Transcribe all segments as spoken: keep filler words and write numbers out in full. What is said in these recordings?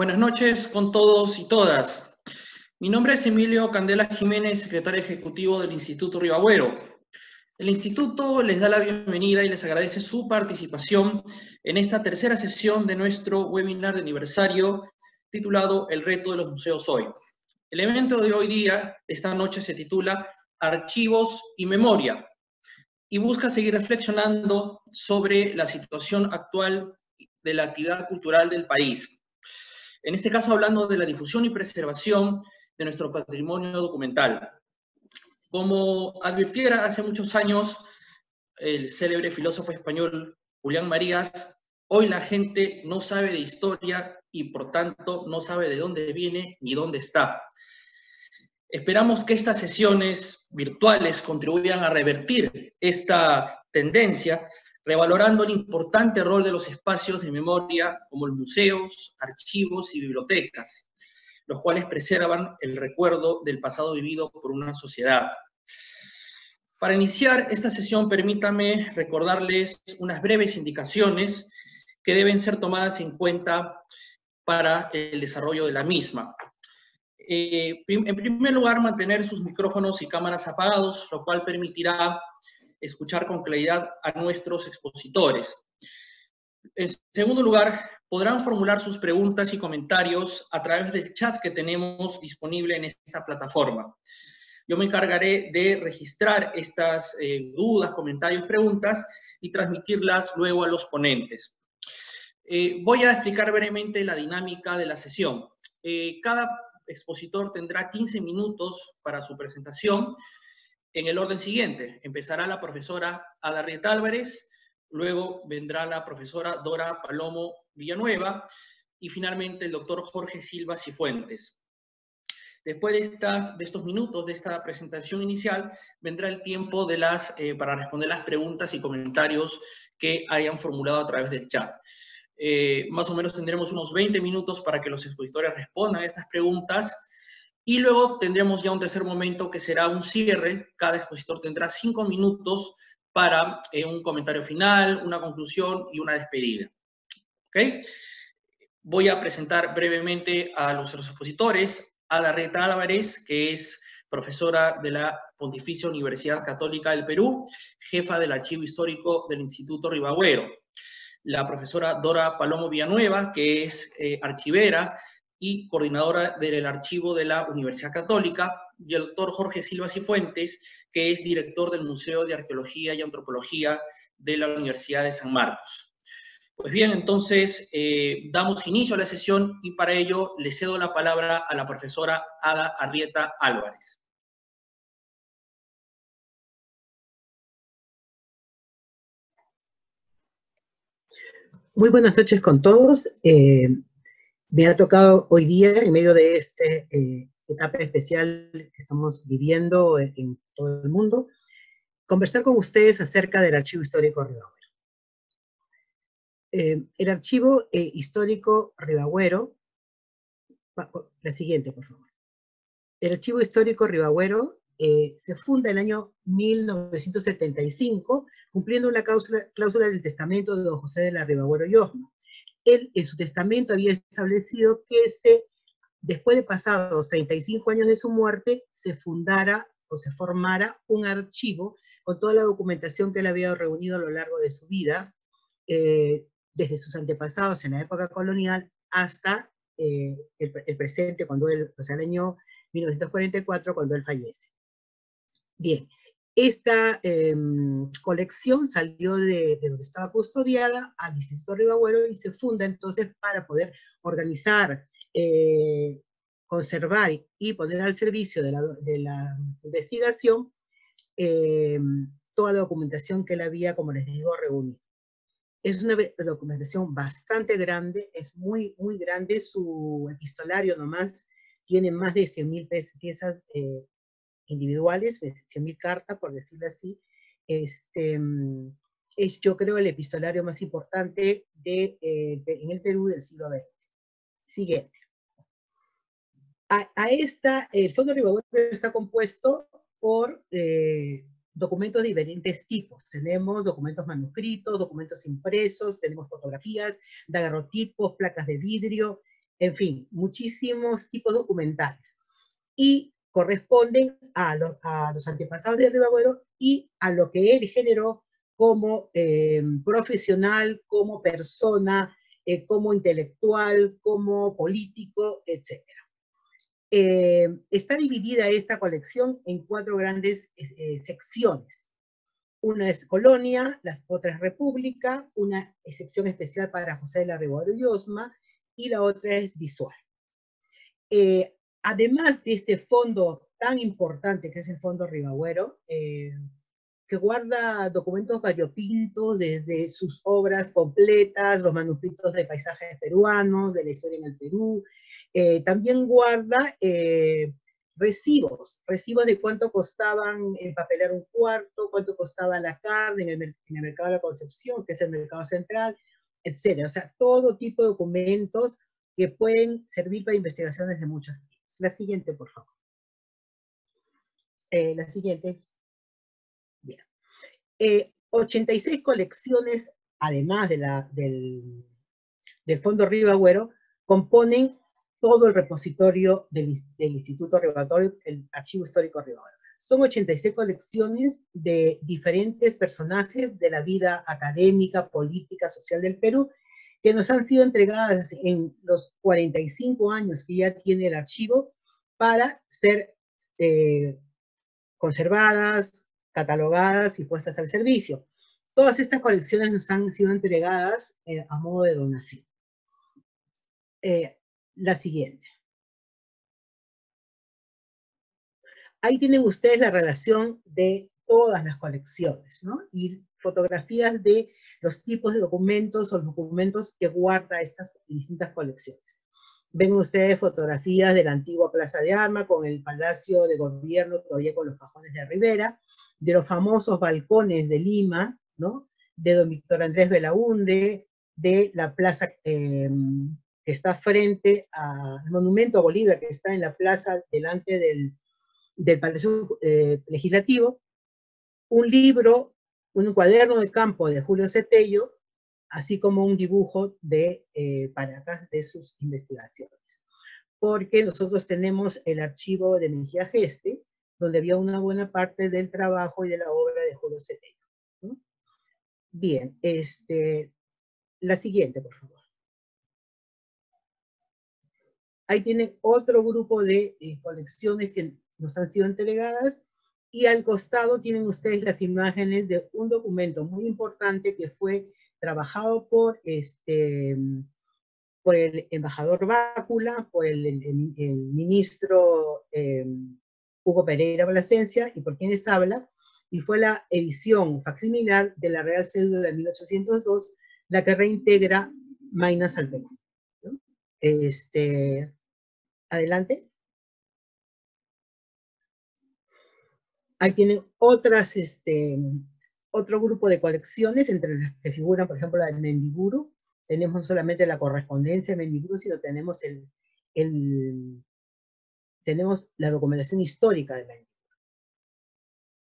Buenas noches con todos y todas. Mi nombre es Emilio Candela Jiménez, secretario ejecutivo del Instituto Río Agüero. El Instituto les da la bienvenida y les agradece su participación en esta tercera sesión de nuestro webinar de aniversario titulado El reto de los museos hoy. El evento de hoy día, esta noche, se titula Archivos y Memoria y busca seguir reflexionando sobre la situación actual de la actividad cultural del país. En este caso, hablando de la difusión y preservación de nuestro patrimonio documental. Como advirtiera hace muchos años el célebre filósofo español Julián Marías, hoy la gente no sabe de historia y por tanto no sabe de dónde viene ni dónde está. Esperamos que estas sesiones virtuales contribuyan a revertir esta tendencia, revalorando el importante rol de los espacios de memoria como los museos, archivos y bibliotecas, los cuales preservan el recuerdo del pasado vivido por una sociedad. Para iniciar esta sesión, permítame recordarles unas breves indicaciones que deben ser tomadas en cuenta para el desarrollo de la misma. Eh, en primer lugar, mantener sus micrófonos y cámaras apagados, lo cual permitirá escuchar con claridad a nuestros expositores. En segundo lugar, podrán formular sus preguntas y comentarios a través del chat que tenemos disponible en esta plataforma. Yo me encargaré de registrar estas eh, dudas, comentarios, preguntas y transmitirlas luego a los ponentes. Eh, voy a explicar brevemente la dinámica de la sesión. Eh, cada expositor tendrá quince minutos para su presentación en el orden siguiente. Empezará la profesora Ada Arrieta Álvarez, luego vendrá la profesora Dora Palomo Villanueva y finalmente el doctor Jorge Silva Sifuentes. Después de, estas, de estos minutos de esta presentación inicial, vendrá el tiempo de las, eh, para responder las preguntas y comentarios que hayan formulado a través del chat. Eh, más o menos tendremos unos veinte minutos para que los expositores respondan a estas preguntas y luego tendremos ya un tercer momento que será un cierre. Cada expositor tendrá cinco minutos para eh, un comentario final, una conclusión y una despedida. ¿Okay? Voy a presentar brevemente a los expositores. Ada Arrieta Álvarez, que es profesora de la Pontificia Universidad Católica del Perú, jefa del Archivo Histórico del Instituto Riva-Agüero. La profesora Dora Palomo Villanueva, que es eh, archivera y coordinadora del Archivo de la Universidad Católica, y el doctor Jorge Silva Sifuentes, que es director del Museo de Arqueología y Antropología de la Universidad de San Marcos. Pues bien, entonces, eh, damos inicio a la sesión y para ello le cedo la palabra a la profesora Ada Arrieta Álvarez. Muy buenas noches con todos. Eh... Me ha tocado hoy día, en medio de esta eh, etapa especial que estamos viviendo en todo el mundo, conversar con ustedes acerca del Archivo Histórico Riva-Agüero. Eh, el Archivo eh, Histórico Riva-Agüero, la siguiente, por favor. El Archivo Histórico Riva-Agüero eh, se funda en el año mil novecientos setenta y cinco, cumpliendo la cláusula, cláusula del testamento de don José de la Riva-Agüero y Osma. Él en su testamento había establecido que se, después de pasados treinta y cinco años de su muerte, se fundara o se formara un archivo con toda la documentación que él había reunido a lo largo de su vida, eh, desde sus antepasados en la época colonial hasta eh, el, el presente, cuando él, o sea, el año mil novecientos cuarenta y cuatro, cuando él fallece. Bien, esta eh, colección salió de, de donde estaba custodiada al Instituto Riva-Agüero y se funda entonces para poder organizar, eh, conservar y poner al servicio de la, de la investigación eh, toda la documentación que él había, como les digo, reunido. Es una documentación bastante grande, es muy, muy grande. Su epistolario nomás tiene más de cien mil piezas eh, individuales, cien mil cartas, por decirlo así. Este, es, yo creo, el epistolario más importante de, eh, de, en el Perú del siglo veinte. Siguiente. A, a esta, el Fondo Riva-Agüero está compuesto por eh, documentos de diferentes tipos. Tenemos documentos manuscritos, documentos impresos, tenemos fotografías, daguerrotipos, placas de vidrio, en fin, muchísimos tipos documentales. Y corresponden a los, a los antepasados de Riva-Agüero y a lo que él generó como eh, profesional, como persona, eh, como intelectual, como político, etcétera. Eh, está dividida esta colección en cuatro grandes eh, secciones. Una es Colonia, las otras República, una sección especial para José de la Riva-Agüero y Osma, y la otra es Visual. Eh, Además de este fondo tan importante que es el Fondo Riva-Agüero, eh, que guarda documentos variopintos desde sus obras completas, los manuscritos de paisajes peruanos, de la historia en el Perú, eh, también guarda eh, recibos, recibos de cuánto costaban empapelar un cuarto, cuánto costaba la carne en el, en el mercado de la Concepción, que es el mercado central, etcétera. O sea, todo tipo de documentos que pueden servir para investigaciones de muchas cosas. La siguiente, por favor. Eh, la siguiente. Bien. Eh, ochenta y seis colecciones, además de la, del, del Fondo Riva-Agüero, componen todo el repositorio del, del Instituto Riva-Agüero, el Archivo Histórico Riva-Agüero. Son ochenta y seis colecciones de diferentes personajes de la vida académica, política, social del Perú, que nos han sido entregadas en los cuarenta y cinco años que ya tiene el archivo para ser eh, conservadas, catalogadas y puestas al servicio. Todas estas colecciones nos han sido entregadas eh, a modo de donación. Eh, la siguiente. Ahí tienen ustedes la relación de todas las colecciones, ¿no? Y fotografías de los tipos de documentos o los documentos que guarda estas distintas colecciones. Ven ustedes fotografías de la antigua Plaza de Armas con el Palacio de Gobierno, todavía con los cajones de Rivera, de los famosos balcones de Lima, ¿no? De don Víctor Andrés Belaunde, de la plaza eh, que está frente al monumento a Bolívar, que está en la plaza delante del, del Palacio eh, Legislativo, un libro, un cuaderno de campo de Julio C. Tello, así como un dibujo de eh, Paracas de sus investigaciones. Porque nosotros tenemos el archivo de Mejía Xesspe, donde había una buena parte del trabajo y de la obra de Julio C. Tello. ¿Sí? Bien, este, la siguiente, por favor. Ahí tienen otro grupo de eh, colecciones que nos han sido entregadas. Y al costado tienen ustedes las imágenes de un documento muy importante que fue trabajado por, este, por el embajador Bácula, por el, el, el ministro eh, Hugo Pereira Plasencia y por quienes habla, y fue la edición facsimilar de la Real Cédula de mil ochocientos dos, la que reintegra Mainas al Perú. ¿No? Este, adelante. Ahí tienen otras, este, otro grupo de colecciones, entre las que figuran, por ejemplo, la de Mendiburu. Tenemos no solamente la correspondencia de Mendiburu, sino tenemos, el, el, tenemos la documentación histórica de Mendiburu.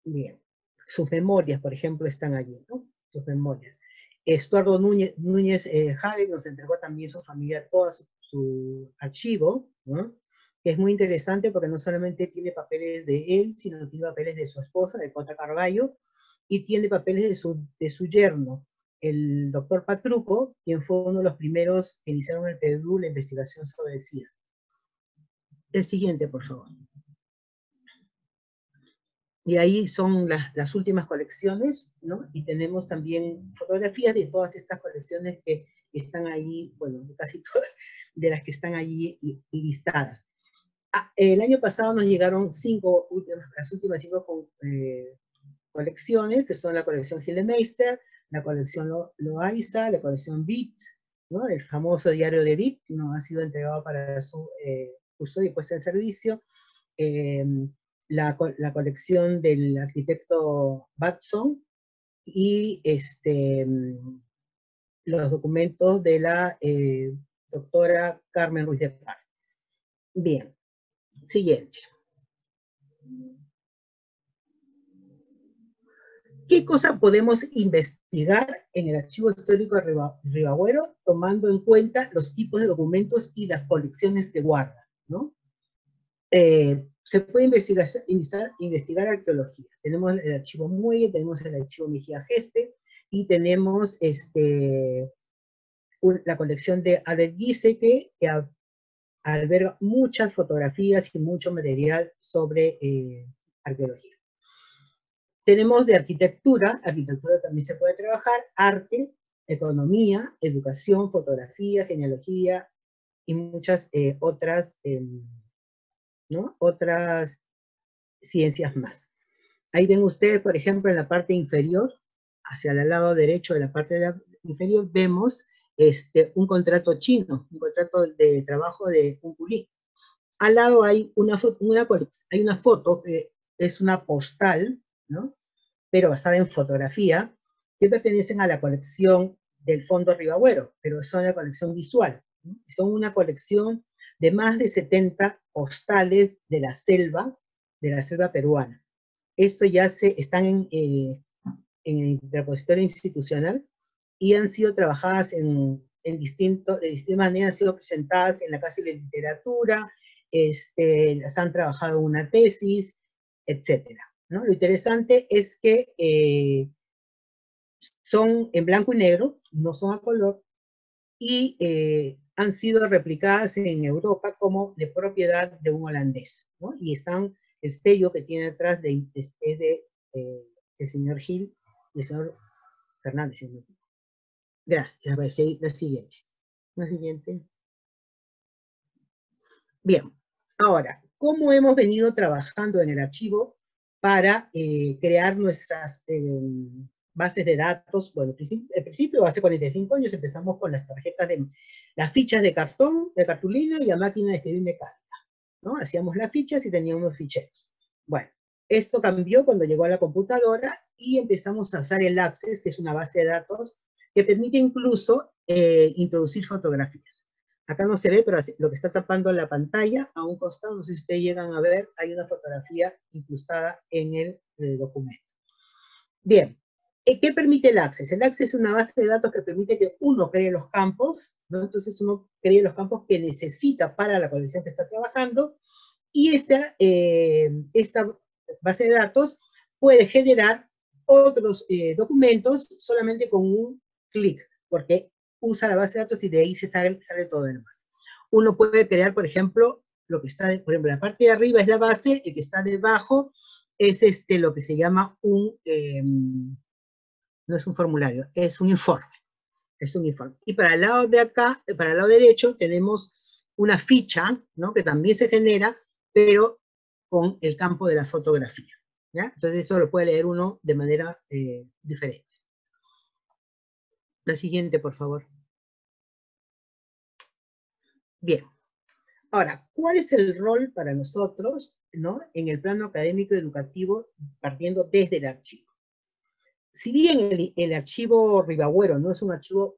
Bien. Sus memorias, por ejemplo, están allí, ¿no? Sus memorias. Estuardo Núñez, Núñez eh, Jague nos entregó también su familia, todo su, su archivo, ¿no? Que es muy interesante porque no solamente tiene papeles de él, sino que tiene papeles de su esposa, de Cota Carballo, y tiene papeles de su, de su yerno, el doctor Patrucco, quien fue uno de los primeros que iniciaron en el Perú la investigación sobre el SIDA. El siguiente, por favor. Y ahí son las, las últimas colecciones, ¿no? Y tenemos también fotografías de todas estas colecciones que están ahí, bueno, casi todas, de las que están allí listadas. Ah, el año pasado nos llegaron cinco últimas, las últimas cinco co eh, colecciones, que son la colección Gil de, la colección Lo Loaiza, la colección Beat, ¿no? El famoso diario de Beat, ¿no? Ha sido entregado para su uso eh, y puesta en servicio, eh, la, co la colección del arquitecto Batson y este, los documentos de la eh, doctora Carmen Ruiz de Par. Bien. Siguiente. ¿Qué cosa podemos investigar en el Archivo Histórico de Riva-Agüero tomando en cuenta los tipos de documentos y las colecciones que guarda, ¿no? Eh, se puede investigar, investigar arqueología. Tenemos el archivo Muelle, tenemos el archivo Mejía Xesspe, y tenemos este, un, la colección de Albert Giesecke, que a, alberga muchas fotografías y mucho material sobre eh, arqueología. Tenemos de arquitectura, arquitectura también se puede trabajar, arte, economía, educación, fotografía, genealogía y muchas eh, otras, eh, ¿no? otras ciencias más. Ahí ven ustedes, por ejemplo, en la parte inferior, hacia el lado derecho de la parte de la inferior, vemos este, un contrato chino, un contrato de trabajo de un pulí. Al lado hay una, una, hay una foto, que es una postal, ¿no? pero basada en fotografía, que pertenecen a la colección del Fondo Riva-Agüero, pero son la colección visual, ¿no? Son una colección de más de setenta postales de la selva, de la selva peruana. Esto ya se están en, eh, en el repositorio institucional y han sido trabajadas en, en distinto, de distintas maneras, han sido presentadas en la Casa de Literatura, este, las han trabajado en una tesis, etcétera, ¿no? Lo interesante es que eh, son en blanco y negro, no son a color, y eh, han sido replicadas en Europa como de propiedad de un holandés, ¿no? Y están, el sello que tiene atrás de, es de, de, eh, del señor Gil, del señor Fernández. Gracias. A ver, la siguiente. La siguiente. Bien. Ahora, ¿cómo hemos venido trabajando en el archivo para eh, crear nuestras eh, bases de datos? Bueno, al principio, hace cuarenta y cinco años, empezamos con las tarjetas de, las fichas de cartón, de cartulina y a máquina de escribir mecánica, ¿no? Hacíamos las fichas y teníamos ficheros. Bueno, esto cambió cuando llegó a la computadora y empezamos a usar el Access, que es una base de datos que permite incluso eh, introducir fotografías. Acá no se ve, pero lo que está tapando la pantalla, a un costado, no sé si ustedes llegan a ver, hay una fotografía incrustada en el, en el documento. Bien, ¿qué permite el Access? El Access es una base de datos que permite que uno cree los campos, ¿no? Entonces uno cree los campos que necesita para la colección que está trabajando, y esta, eh, esta base de datos puede generar otros eh, documentos solamente con un clic, porque usa la base de datos y de ahí se sale, sale todo el demás. Uno puede crear, por ejemplo, lo que está, por ejemplo, la parte de arriba es la base, el que está debajo es este, lo que se llama un, eh, no es un formulario, es un informe, es un informe. Y para el lado de acá, para el lado derecho, tenemos una ficha, ¿no? Que también se genera, pero con el campo de la fotografía, ¿ya? Entonces eso lo puede leer uno de manera eh, diferente. La siguiente, por favor. Bien. Ahora, ¿cuál es el rol para nosotros, ¿no? en el plano académico y educativo, partiendo desde el archivo? Si bien el, el archivo Riva-Agüero no es un archivo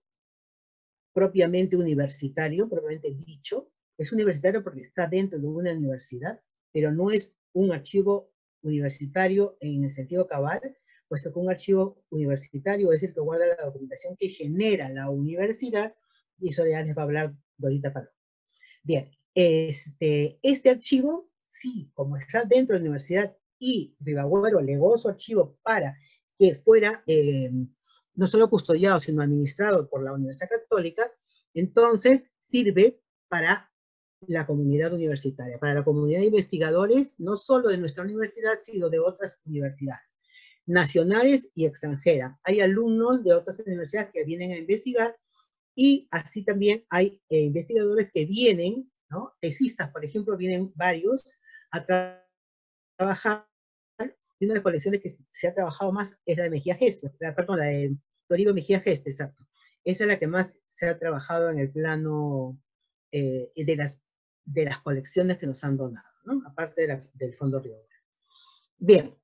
propiamente universitario, propiamente dicho, es universitario porque está dentro de una universidad, pero no es un archivo universitario en el sentido cabal, puesto que un archivo universitario es el que guarda la documentación que genera la universidad, y eso ya les va a hablar Dorita Palomo. Bien, este, este archivo, sí, como está dentro de la universidad, y Riva-Agüero legó su archivo para que fuera eh, no solo custodiado, sino administrado por la Universidad Católica, entonces sirve para la comunidad universitaria, para la comunidad de investigadores, no solo de nuestra universidad, sino de otras universidades, nacionales y extranjeras. Hay alumnos de otras universidades que vienen a investigar, y así también hay eh, investigadores que vienen, ¿no? Tesistas, por ejemplo, vienen varios a tra trabajar. Y una de las colecciones que se ha trabajado más es la de Mejía Xesspe, perdón, la de Toribio Mejía Xesspe, exacto. Esa es la que más se ha trabajado en el plano eh, de, las, de las colecciones que nos han donado, ¿no? Aparte de la, del Fondo Río Agüero. Bien,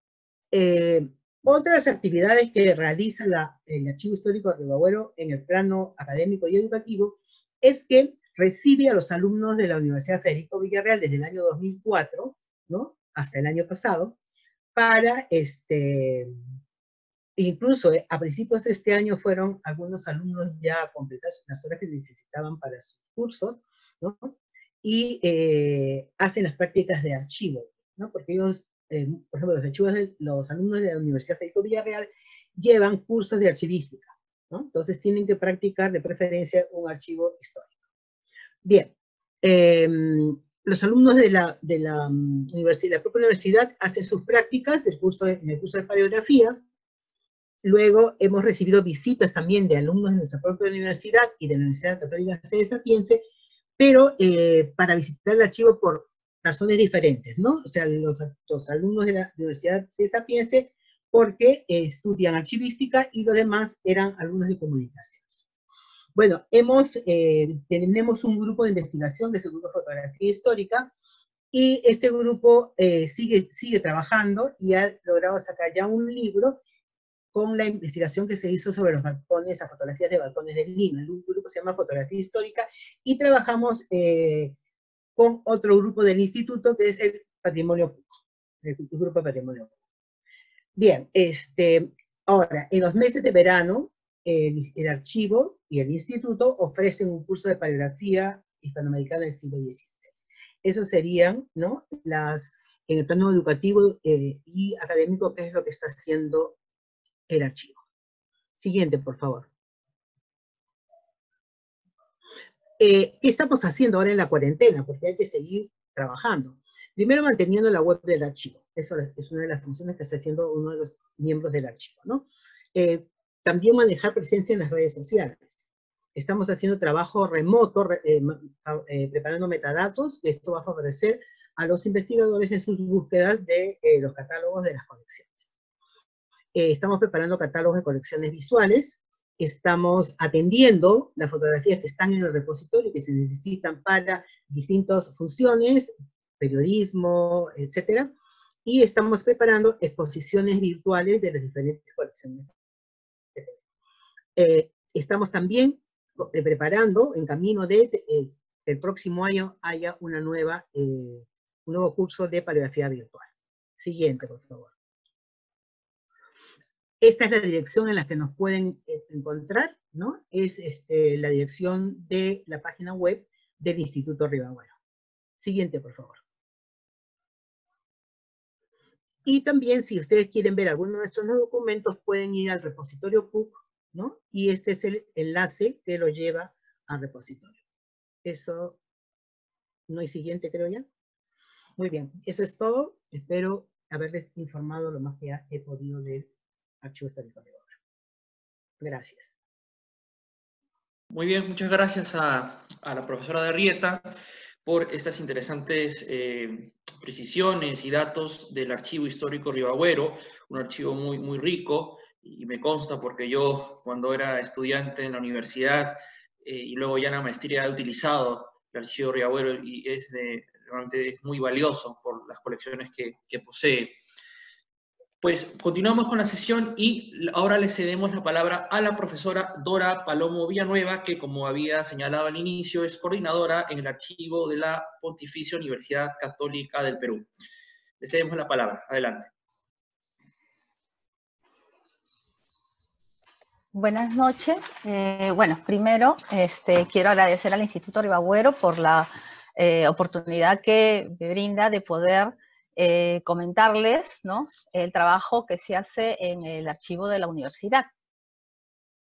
eh, otras actividades que realiza la, el Archivo Histórico de Riva-Agüero en el plano académico y educativo es que recibe a los alumnos de la Universidad Federico Villarreal desde el año dos mil cuatro, ¿no? hasta el año pasado, para este, Incluso eh, a principios de este año fueron algunos alumnos ya a completar las horas que necesitaban para sus cursos, ¿no? Y eh, hacen las prácticas de archivo, ¿no? Porque ellos, eh, por ejemplo, los, archivos de, los alumnos de la Universidad Federico Villarreal llevan cursos de archivística, ¿no? Entonces tienen que practicar de preferencia un archivo histórico. Bien, eh, los alumnos de la, de la, universidad, la propia universidad hacen sus prácticas del curso de, en el curso de paleografía. Luego hemos recibido visitas también de alumnos de nuestra propia universidad y de la Universidad Católica Sedes Sapientiae, pero eh, para visitar el archivo por razones diferentes, ¿no? O sea, los, los alumnos de la Universidad Sedes Sapientiae porque eh, estudian archivística y los demás eran alumnos de comunicaciones. Bueno, hemos, eh, tenemos un grupo de investigación, que es el grupo de fotografía histórica, y este grupo eh, sigue, sigue trabajando y ha logrado sacar ya un libro con la investigación que se hizo sobre los balcones, las fotografías de balcones de Lima. Un grupo se llama Fotografía Histórica, y trabajamos eh, con otro grupo del instituto, que es el Patrimonio Público, el Grupo Patrimonio Público. Bien, este, ahora, en los meses de verano, el, el archivo y el instituto ofrecen un curso de paleografía hispanoamericana del siglo dieciséis. Eso serían, ¿no?, las, en el plano educativo eh, y académico, que es lo que está haciendo el archivo. Siguiente, por favor. Eh, ¿Qué estamos haciendo ahora en la cuarentena? Porque hay que seguir trabajando. Primero, manteniendo la web del archivo. Eso es una de las funciones que está haciendo uno de los miembros del archivo, ¿no? Eh, también manejar presencia en las redes sociales. Estamos haciendo trabajo remoto, eh, eh, preparando metadatos. Esto va a favorecer a los investigadores en sus búsquedas de eh, los catálogos de las colecciones. Eh, estamos preparando catálogos de colecciones visuales, estamos atendiendo las fotografías que están en el repositorio, que se necesitan para distintas funciones, periodismo, etcétera, y estamos preparando exposiciones virtuales de las diferentes colecciones. Eh, estamos también eh, preparando, en camino de que eh, el próximo año haya una nueva, eh, un nuevo curso de paleografía virtual. Siguiente, por favor. Esta es la dirección en la que nos pueden encontrar, ¿no? Es este, la dirección de la página web del Instituto Riva-Agüero. Siguiente, por favor. Y también, si ustedes quieren ver alguno de nuestros documentos, pueden ir al repositorio P U C, ¿no? Y este es el enlace que lo lleva al repositorio. Eso, no hay siguiente, creo ya. Muy bien, eso es todo. Espero haberles informado lo más que he podido de Archivo Histórico de Obra. Gracias. Muy bien, muchas gracias a, a la profesora de Rieta por estas interesantes eh, precisiones y datos del Archivo Histórico Riva-Agüero, un archivo muy, muy rico, y me consta porque yo, cuando era estudiante en la universidad eh, y luego ya en la maestría, he utilizado el Archivo Riva-Agüero y es, de, realmente es muy valioso por las colecciones que, que posee. Pues continuamos con la sesión y ahora le cedemos la palabra a la profesora Dora Palomo Villanueva, que, como había señalado al inicio, es coordinadora en el archivo de la Pontificia Universidad Católica del Perú. Le cedemos la palabra. Adelante. Buenas noches. Eh, bueno, primero este, quiero agradecer al Instituto Riva-Agüero por la eh, oportunidad que me brinda de poder Eh, comentarles, ¿no?, el trabajo que se hace en el archivo de la universidad.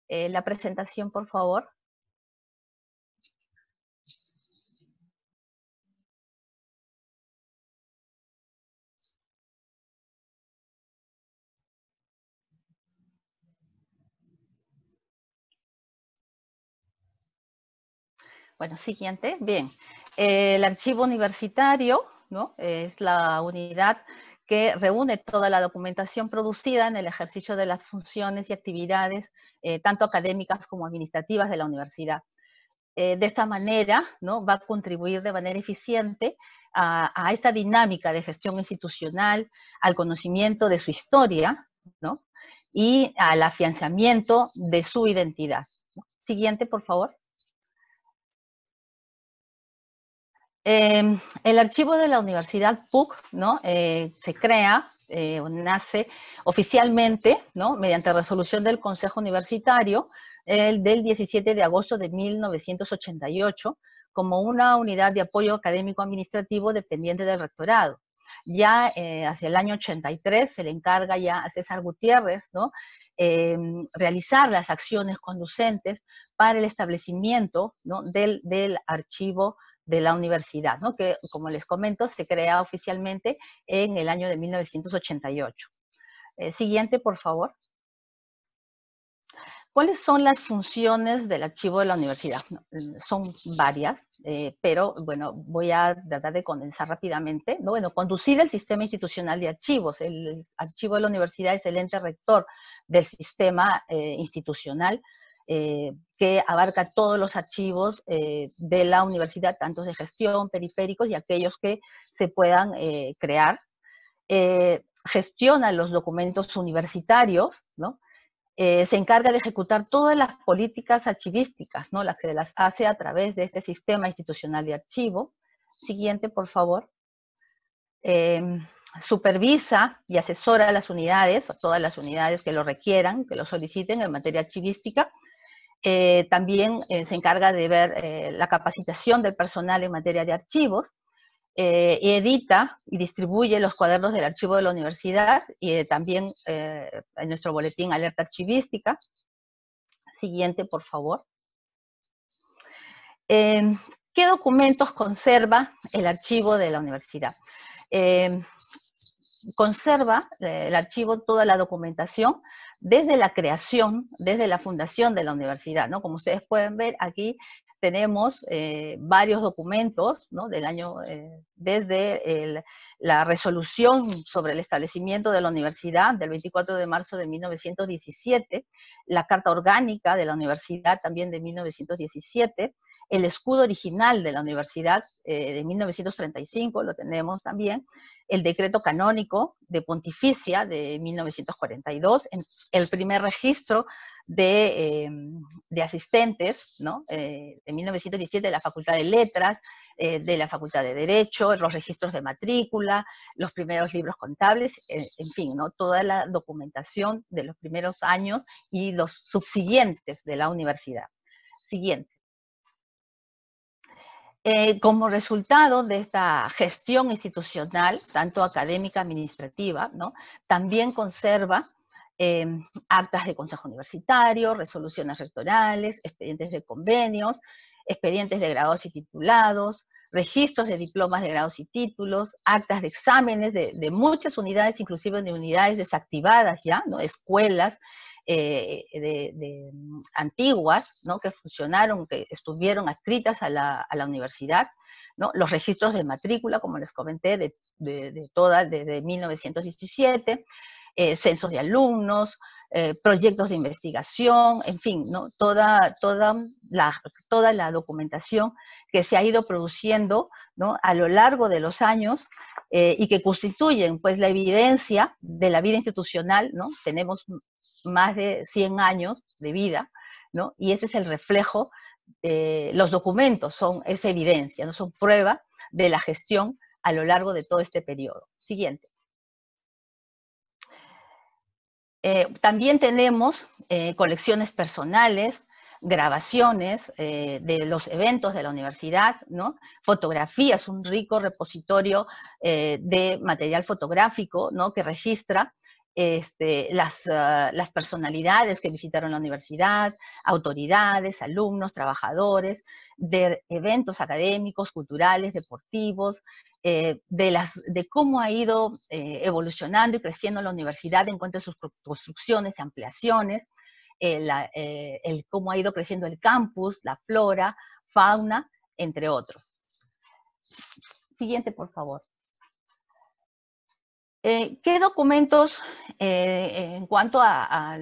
Eh, la presentación, por favor. Bueno, siguiente. Bien. Eh, el archivo universitario, ¿no?, es la unidad que reúne toda la documentación producida en el ejercicio de las funciones y actividades, eh, tanto académicas como administrativas de la universidad. Eh, de esta manera, ¿no?, va a contribuir de manera eficiente a, a esta dinámica de gestión institucional, al conocimiento de su historia, ¿no?, y al afianzamiento de su identidad. Siguiente, por favor. Eh, el archivo de la Universidad P U C, ¿no? eh, se crea, eh, nace oficialmente, ¿no? mediante resolución del Consejo Universitario eh, del diecisiete de agosto de mil novecientos ochenta y ocho, como una unidad de apoyo académico-administrativo dependiente del rectorado. Ya eh, hacia el año ochenta y tres se le encarga ya a César Gutiérrez, ¿no? eh, realizar las acciones conducentes para el establecimiento, ¿no? del, del archivo de la universidad, ¿no? que, como les comento, se crea oficialmente en el año de mil novecientos ochenta y ocho. Eh, siguiente, por favor. ¿Cuáles son las funciones del archivo de la universidad? Son varias, eh, pero bueno, voy a tratar de condensar rápidamente, ¿no? Bueno, conducir el sistema institucional de archivos. El archivo de la universidad es el ente rector del sistema eh, institucional eh, que abarca todos los archivos eh, de la universidad, tanto de gestión, periféricos y aquellos que se puedan eh, crear. Eh, gestiona los documentos universitarios, ¿no? Eh, se encarga de ejecutar todas las políticas archivísticas, ¿no? las que las hace a través de este sistema institucional de archivo. Siguiente, por favor. Eh, supervisa y asesora a las unidades, a todas las unidades que lo requieran, que lo soliciten en materia archivística. Eh, también eh, se encarga de ver eh, la capacitación del personal en materia de archivos. Eh, edita y distribuye los cuadernos del archivo de la universidad y eh, también eh, en nuestro boletín Alerta Archivística. Siguiente, por favor. Eh, ¿Qué documentos conserva el archivo de la universidad? Eh, conserva eh, el archivo toda la documentación desde la creación, desde la fundación de la universidad, ¿no? Como ustedes pueden ver aquí, tenemos eh, varios documentos, ¿no? del año, eh, desde el, la resolución sobre el establecimiento de la universidad del veinticuatro de marzo de mil novecientos diecisiete, la Carta Orgánica de la Universidad también de mil novecientos diecisiete, el escudo original de la universidad eh, de mil novecientos treinta y cinco, lo tenemos también, el decreto canónico de Pontificia de mil novecientos cuarenta y dos, el primer registro de, eh, de asistentes, ¿no? eh, de mil novecientos diecisiete de la Facultad de Letras, eh, de la Facultad de Derecho, los registros de matrícula, los primeros libros contables, eh, en fin, ¿no? toda la documentación de los primeros años y los subsiguientes de la universidad. Siguiente. Eh, como resultado de esta gestión institucional, tanto académica, administrativa, ¿no? también conserva eh, actas de consejo universitario, resoluciones rectorales, expedientes de convenios, expedientes de graduados y titulados, registros de diplomas de grados y títulos, actas de exámenes de, de muchas unidades, inclusive de unidades desactivadas ya, ¿no? escuelas, Eh, de, de antiguas, ¿no? que funcionaron, que estuvieron adscritas a la, a la universidad, ¿no? los registros de matrícula, como les comenté, de, de, de todas, desde mil novecientos diecisiete, eh, censos de alumnos, eh, proyectos de investigación, en fin, ¿no? toda, toda, la, toda la documentación que se ha ido produciendo, ¿no? a lo largo de los años eh, y que constituyen pues, la evidencia de la vida institucional, ¿no? tenemos más de cien años de vida, ¿no? Y ese es el reflejo, eh, los documentos son esa evidencia, ¿no? son prueba de la gestión a lo largo de todo este periodo. Siguiente. Eh, también tenemos eh, colecciones personales, grabaciones eh, de los eventos de la universidad, ¿no? fotografías, un rico repositorio eh, de material fotográfico, ¿no? que registra Este, las, uh, las personalidades que visitaron la universidad, autoridades, alumnos, trabajadores, de eventos académicos, culturales, deportivos, eh, de, las, de cómo ha ido eh, evolucionando y creciendo la universidad en cuanto a sus construcciones y ampliaciones, eh, la, eh, el cómo ha ido creciendo el campus, la flora, fauna, entre otros. Siguiente, por favor. Eh, ¿Qué documentos eh, en cuanto a, a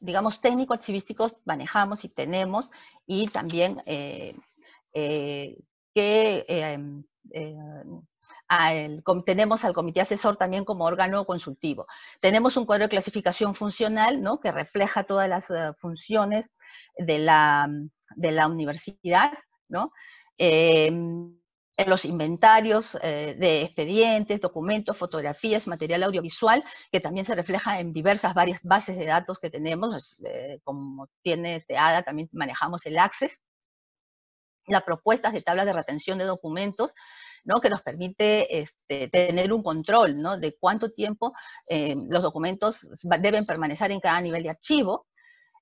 digamos, técnico-archivísticos manejamos y tenemos? Y también eh, eh, que eh, eh, al, tenemos al comité asesor también como órgano consultivo. Tenemos un cuadro de clasificación funcional, ¿no? que refleja todas las uh, funciones de la, de la universidad, ¿no? Eh, en los inventarios eh, de expedientes, documentos, fotografías, material audiovisual, que también se refleja en diversas varias bases de datos que tenemos, eh, como tiene este Ada, también manejamos el Access, las propuestas de tablas de retención de documentos, ¿no? Que nos permite este, tener un control, ¿no? De cuánto tiempo eh, los documentos deben permanecer en cada nivel de archivo.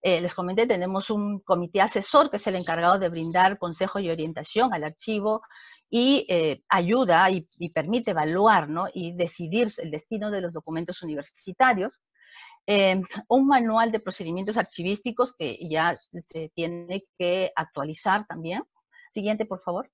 Eh, les comenté, tenemos un comité asesor que es el encargado de brindar consejo y orientación al archivo y eh, ayuda y, y permite evaluar, ¿no? Y decidir el destino de los documentos universitarios. Eh, un manual de procedimientos archivísticos que ya se tiene que actualizar también. Siguiente, por favor.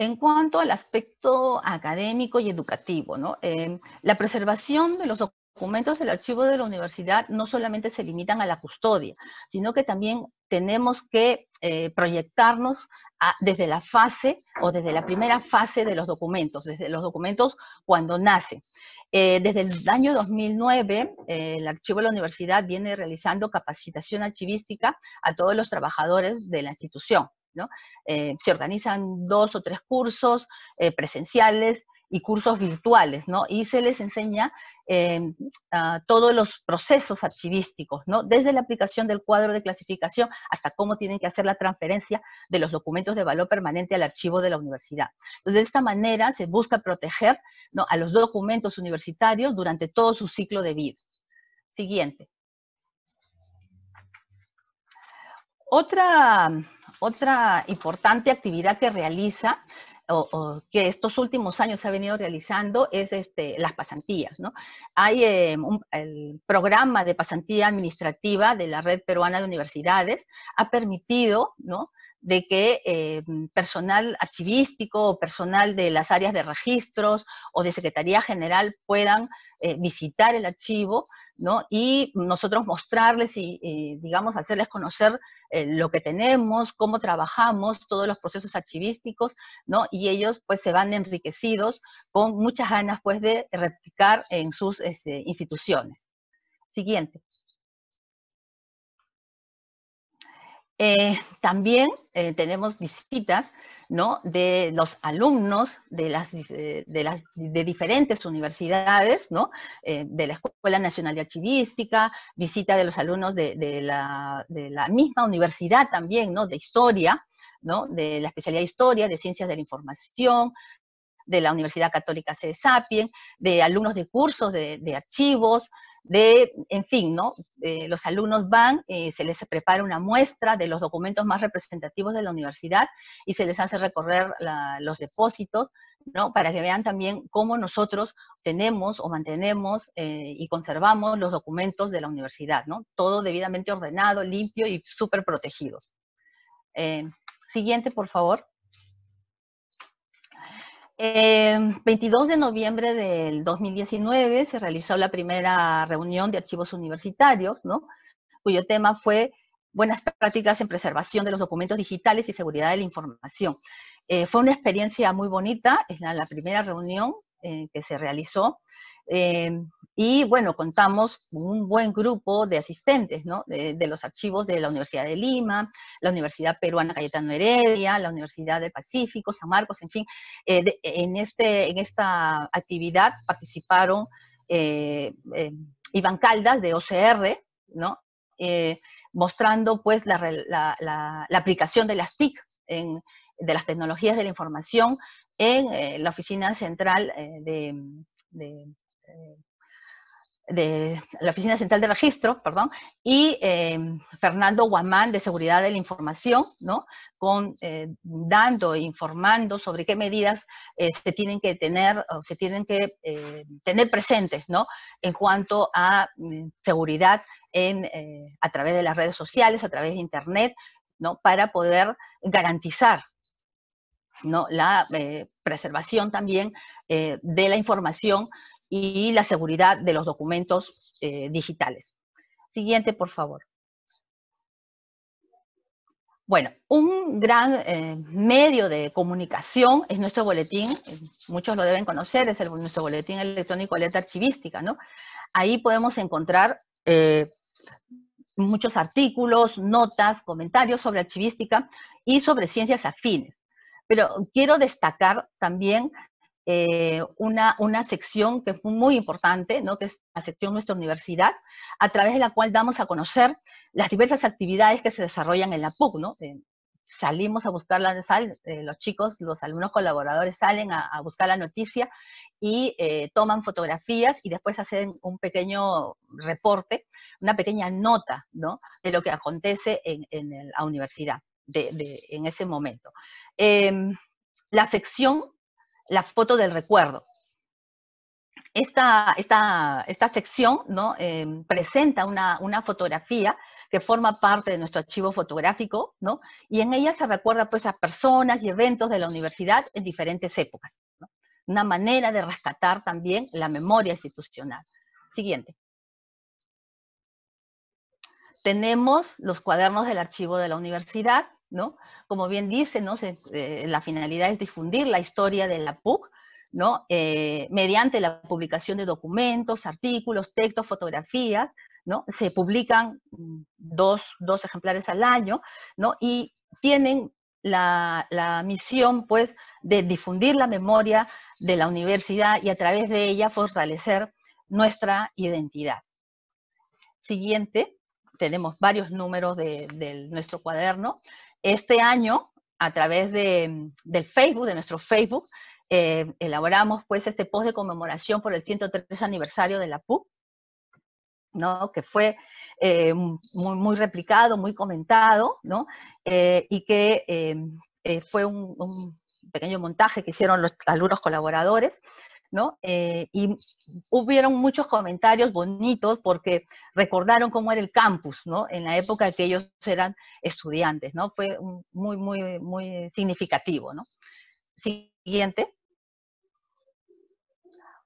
En cuanto al aspecto académico y educativo, ¿no? Eh, la preservación de los documentos del archivo de la universidad no solamente se limitan a la custodia, sino que también tenemos que eh, proyectarnos a, desde la fase o desde la primera fase de los documentos, desde los documentos cuando nace. Eh, desde el año dos mil nueve, eh, el Archivo de la Universidad viene realizando capacitación archivística a todos los trabajadores de la institución, ¿no? Eh, se organizan dos o tres cursos eh, presenciales y cursos virtuales, ¿no? Y se les enseña eh, a todos los procesos archivísticos, ¿no? Desde la aplicación del cuadro de clasificación hasta cómo tienen que hacer la transferencia de los documentos de valor permanente al archivo de la universidad. Entonces, de esta manera se busca proteger, ¿no?, a los documentos universitarios durante todo su ciclo de vida. Siguiente. Otra, otra importante actividad que realiza O, o que estos últimos años se ha venido realizando, es este, las pasantías, ¿no? Hay eh, un, el programa de pasantía administrativa de la Red Peruana de Universidades, ha permitido, ¿no?, de que eh, personal archivístico o personal de las áreas de registros o de Secretaría General puedan eh, visitar el archivo, ¿no? Y nosotros mostrarles y, y digamos, hacerles conocer eh, lo que tenemos, cómo trabajamos, todos los procesos archivísticos, ¿no? Y ellos, pues, se van enriquecidos con muchas ganas, pues, de replicar en sus este, instituciones. Siguiente. Eh, también eh, tenemos visitas, ¿no?, de los alumnos de, las, de, las, de diferentes universidades, ¿no?, eh, de la Escuela Nacional de Archivística, visita de los alumnos de, de, la, de la misma universidad también, ¿no?, de Historia, ¿no?, de la especialidad de Historia, de Ciencias de la Información, de la Universidad Católica Sedes Sapientiae, de alumnos de cursos de, de archivos, de, en fin, ¿no? Eh, los alumnos van, eh, se les prepara una muestra de los documentos más representativos de la universidad y se les hace recorrer la, los depósitos, ¿no?, para que vean también cómo nosotros tenemos o mantenemos eh, y conservamos los documentos de la universidad, ¿no? Todo debidamente ordenado, limpio y súper protegidos. Eh, siguiente, por favor. El eh, veintidós de noviembre del dos mil diecinueve se realizó la primera reunión de archivos universitarios, ¿no?, cuyo tema fue buenas prácticas en preservación de los documentos digitales y seguridad de la información. Eh, fue una experiencia muy bonita, es la, la primera reunión eh, que se realizó. Eh, y bueno, contamos con un buen grupo de asistentes, ¿no?, de, de los archivos de la Universidad de Lima, la Universidad Peruana Cayetano Heredia, la Universidad del Pacífico, San Marcos, en fin. Eh, de, en, este, en esta actividad participaron eh, eh, Iván Caldas de O C R, ¿no?, eh, mostrando, pues, la, la, la, la aplicación de las T I C, en, de las tecnologías de la información, en eh, la oficina central eh, de... de de la Oficina Central de Registro, perdón, y eh, Fernando Guamán de Seguridad de la Información, ¿no?, con, eh, dando e informando sobre qué medidas eh, se tienen que tener o se tienen que eh, tener presentes, ¿no?, en cuanto a mm, seguridad en, eh, a través de las redes sociales, a través de Internet, ¿no?, para poder garantizar, ¿no?, la eh, preservación también eh, de la información y la seguridad de los documentos eh, digitales. Siguiente, por favor. Bueno, un gran eh, medio de comunicación es nuestro boletín, eh, muchos lo deben conocer, es el, nuestro boletín electrónico Alerta Archivística, ¿no? Ahí podemos encontrar eh, muchos artículos, notas, comentarios sobre archivística y sobre ciencias afines. Pero quiero destacar también eh, una, una sección que fue muy importante, ¿no? Que es la sección Nuestra Universidad, a través de la cual damos a conocer las diversas actividades que se desarrollan en la P U C, ¿no? Eh, salimos a buscar la sal, eh, los chicos, los alumnos colaboradores salen a, a buscar la noticia y eh, toman fotografías y después hacen un pequeño reporte, una pequeña nota, ¿no? De lo que acontece en, en el, la universidad de, de, en ese momento. Eh, la sección, la foto del recuerdo. Esta, esta, esta sección, ¿no? eh, presenta una, una fotografía que forma parte de nuestro archivo fotográfico, ¿no? Y en ella se recuerda pues a personas y eventos de la universidad en diferentes épocas, ¿no? Una manera de rescatar también la memoria institucional. Siguiente. Tenemos los cuadernos del archivo de la universidad, ¿no? Como bien dice, ¿no? Se, eh, la finalidad es difundir la historia de la P U C, ¿no? Eh, mediante la publicación de documentos, artículos, textos, fotografías, ¿no? Se publican dos, dos ejemplares al año, ¿no? Y tienen la, la misión, pues, de difundir la memoria de la universidad y a través de ella fortalecer nuestra identidad. Siguiente, tenemos varios números de, de nuestro cuaderno. Este año, a través de, del Facebook, de nuestro Facebook, eh, elaboramos, pues, este post de conmemoración por el ciento tres aniversario de la P U C, ¿no? Que fue eh, muy, muy replicado, muy comentado, ¿no? Eh, y que eh, eh, fue un, un pequeño montaje que hicieron los alumnos colaboradores, ¿no? Eh, y hubieron muchos comentarios bonitos porque recordaron cómo era el campus, ¿no? En la época que ellos eran estudiantes, ¿no? Fue muy, muy, muy significativo, ¿no? Siguiente.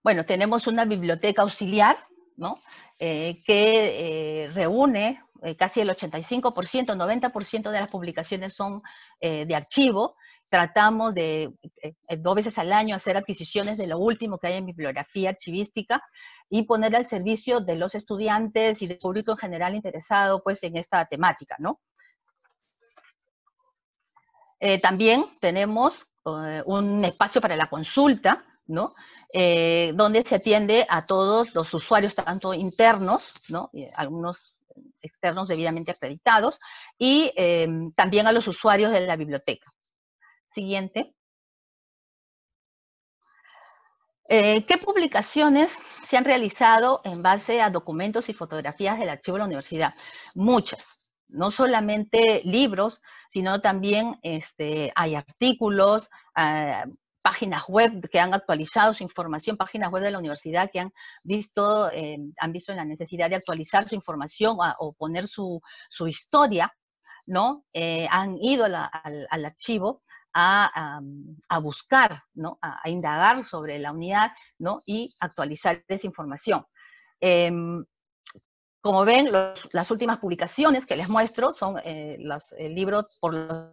Bueno, tenemos una biblioteca auxiliar, ¿no? Eh, que eh, reúne eh, casi el ochenta y cinco por ciento, noventa por ciento de las publicaciones son eh, de archivo. Tratamos de eh, dos veces al año hacer adquisiciones de lo último que hay en bibliografía archivística y poner al servicio de los estudiantes y del público en general interesado, pues, en esta temática, ¿no? Eh, también tenemos eh, un espacio para la consulta, ¿no? Eh, donde se atiende a todos los usuarios, tanto internos, ¿no? Y algunos externos debidamente acreditados, y eh, también a los usuarios de la biblioteca. Siguiente. Eh, ¿Qué publicaciones se han realizado en base a documentos y fotografías del archivo de la universidad? Muchas. No solamente libros, sino también este, hay artículos, eh, páginas web que han actualizado su información, páginas web de la universidad que han visto, eh, han visto la necesidad de actualizar su información a, o poner su, su historia, ¿no? Eh, han ido la, al, al archivo a, a, a buscar, ¿no? A, a indagar sobre la unidad, ¿no? Y actualizar esa información. Eh, como ven, los, las últimas publicaciones que les muestro son eh, los, el libro por los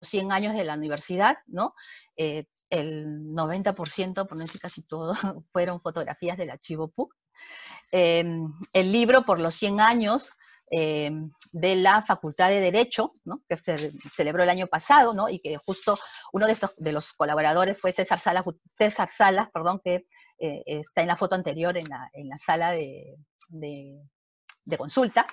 cien años de la universidad, ¿no? Eh, el noventa por ciento, por no decir casi todo, fueron fotografías del archivo P U C. Eh, el libro por los cien años eh, de la Facultad de Derecho, ¿no? Que se celebró el año pasado, ¿no? Y que justo uno de, estos, de los colaboradores fue César Salas, César Salas perdón, que eh, está en la foto anterior en la, en la sala de, de, de consulta.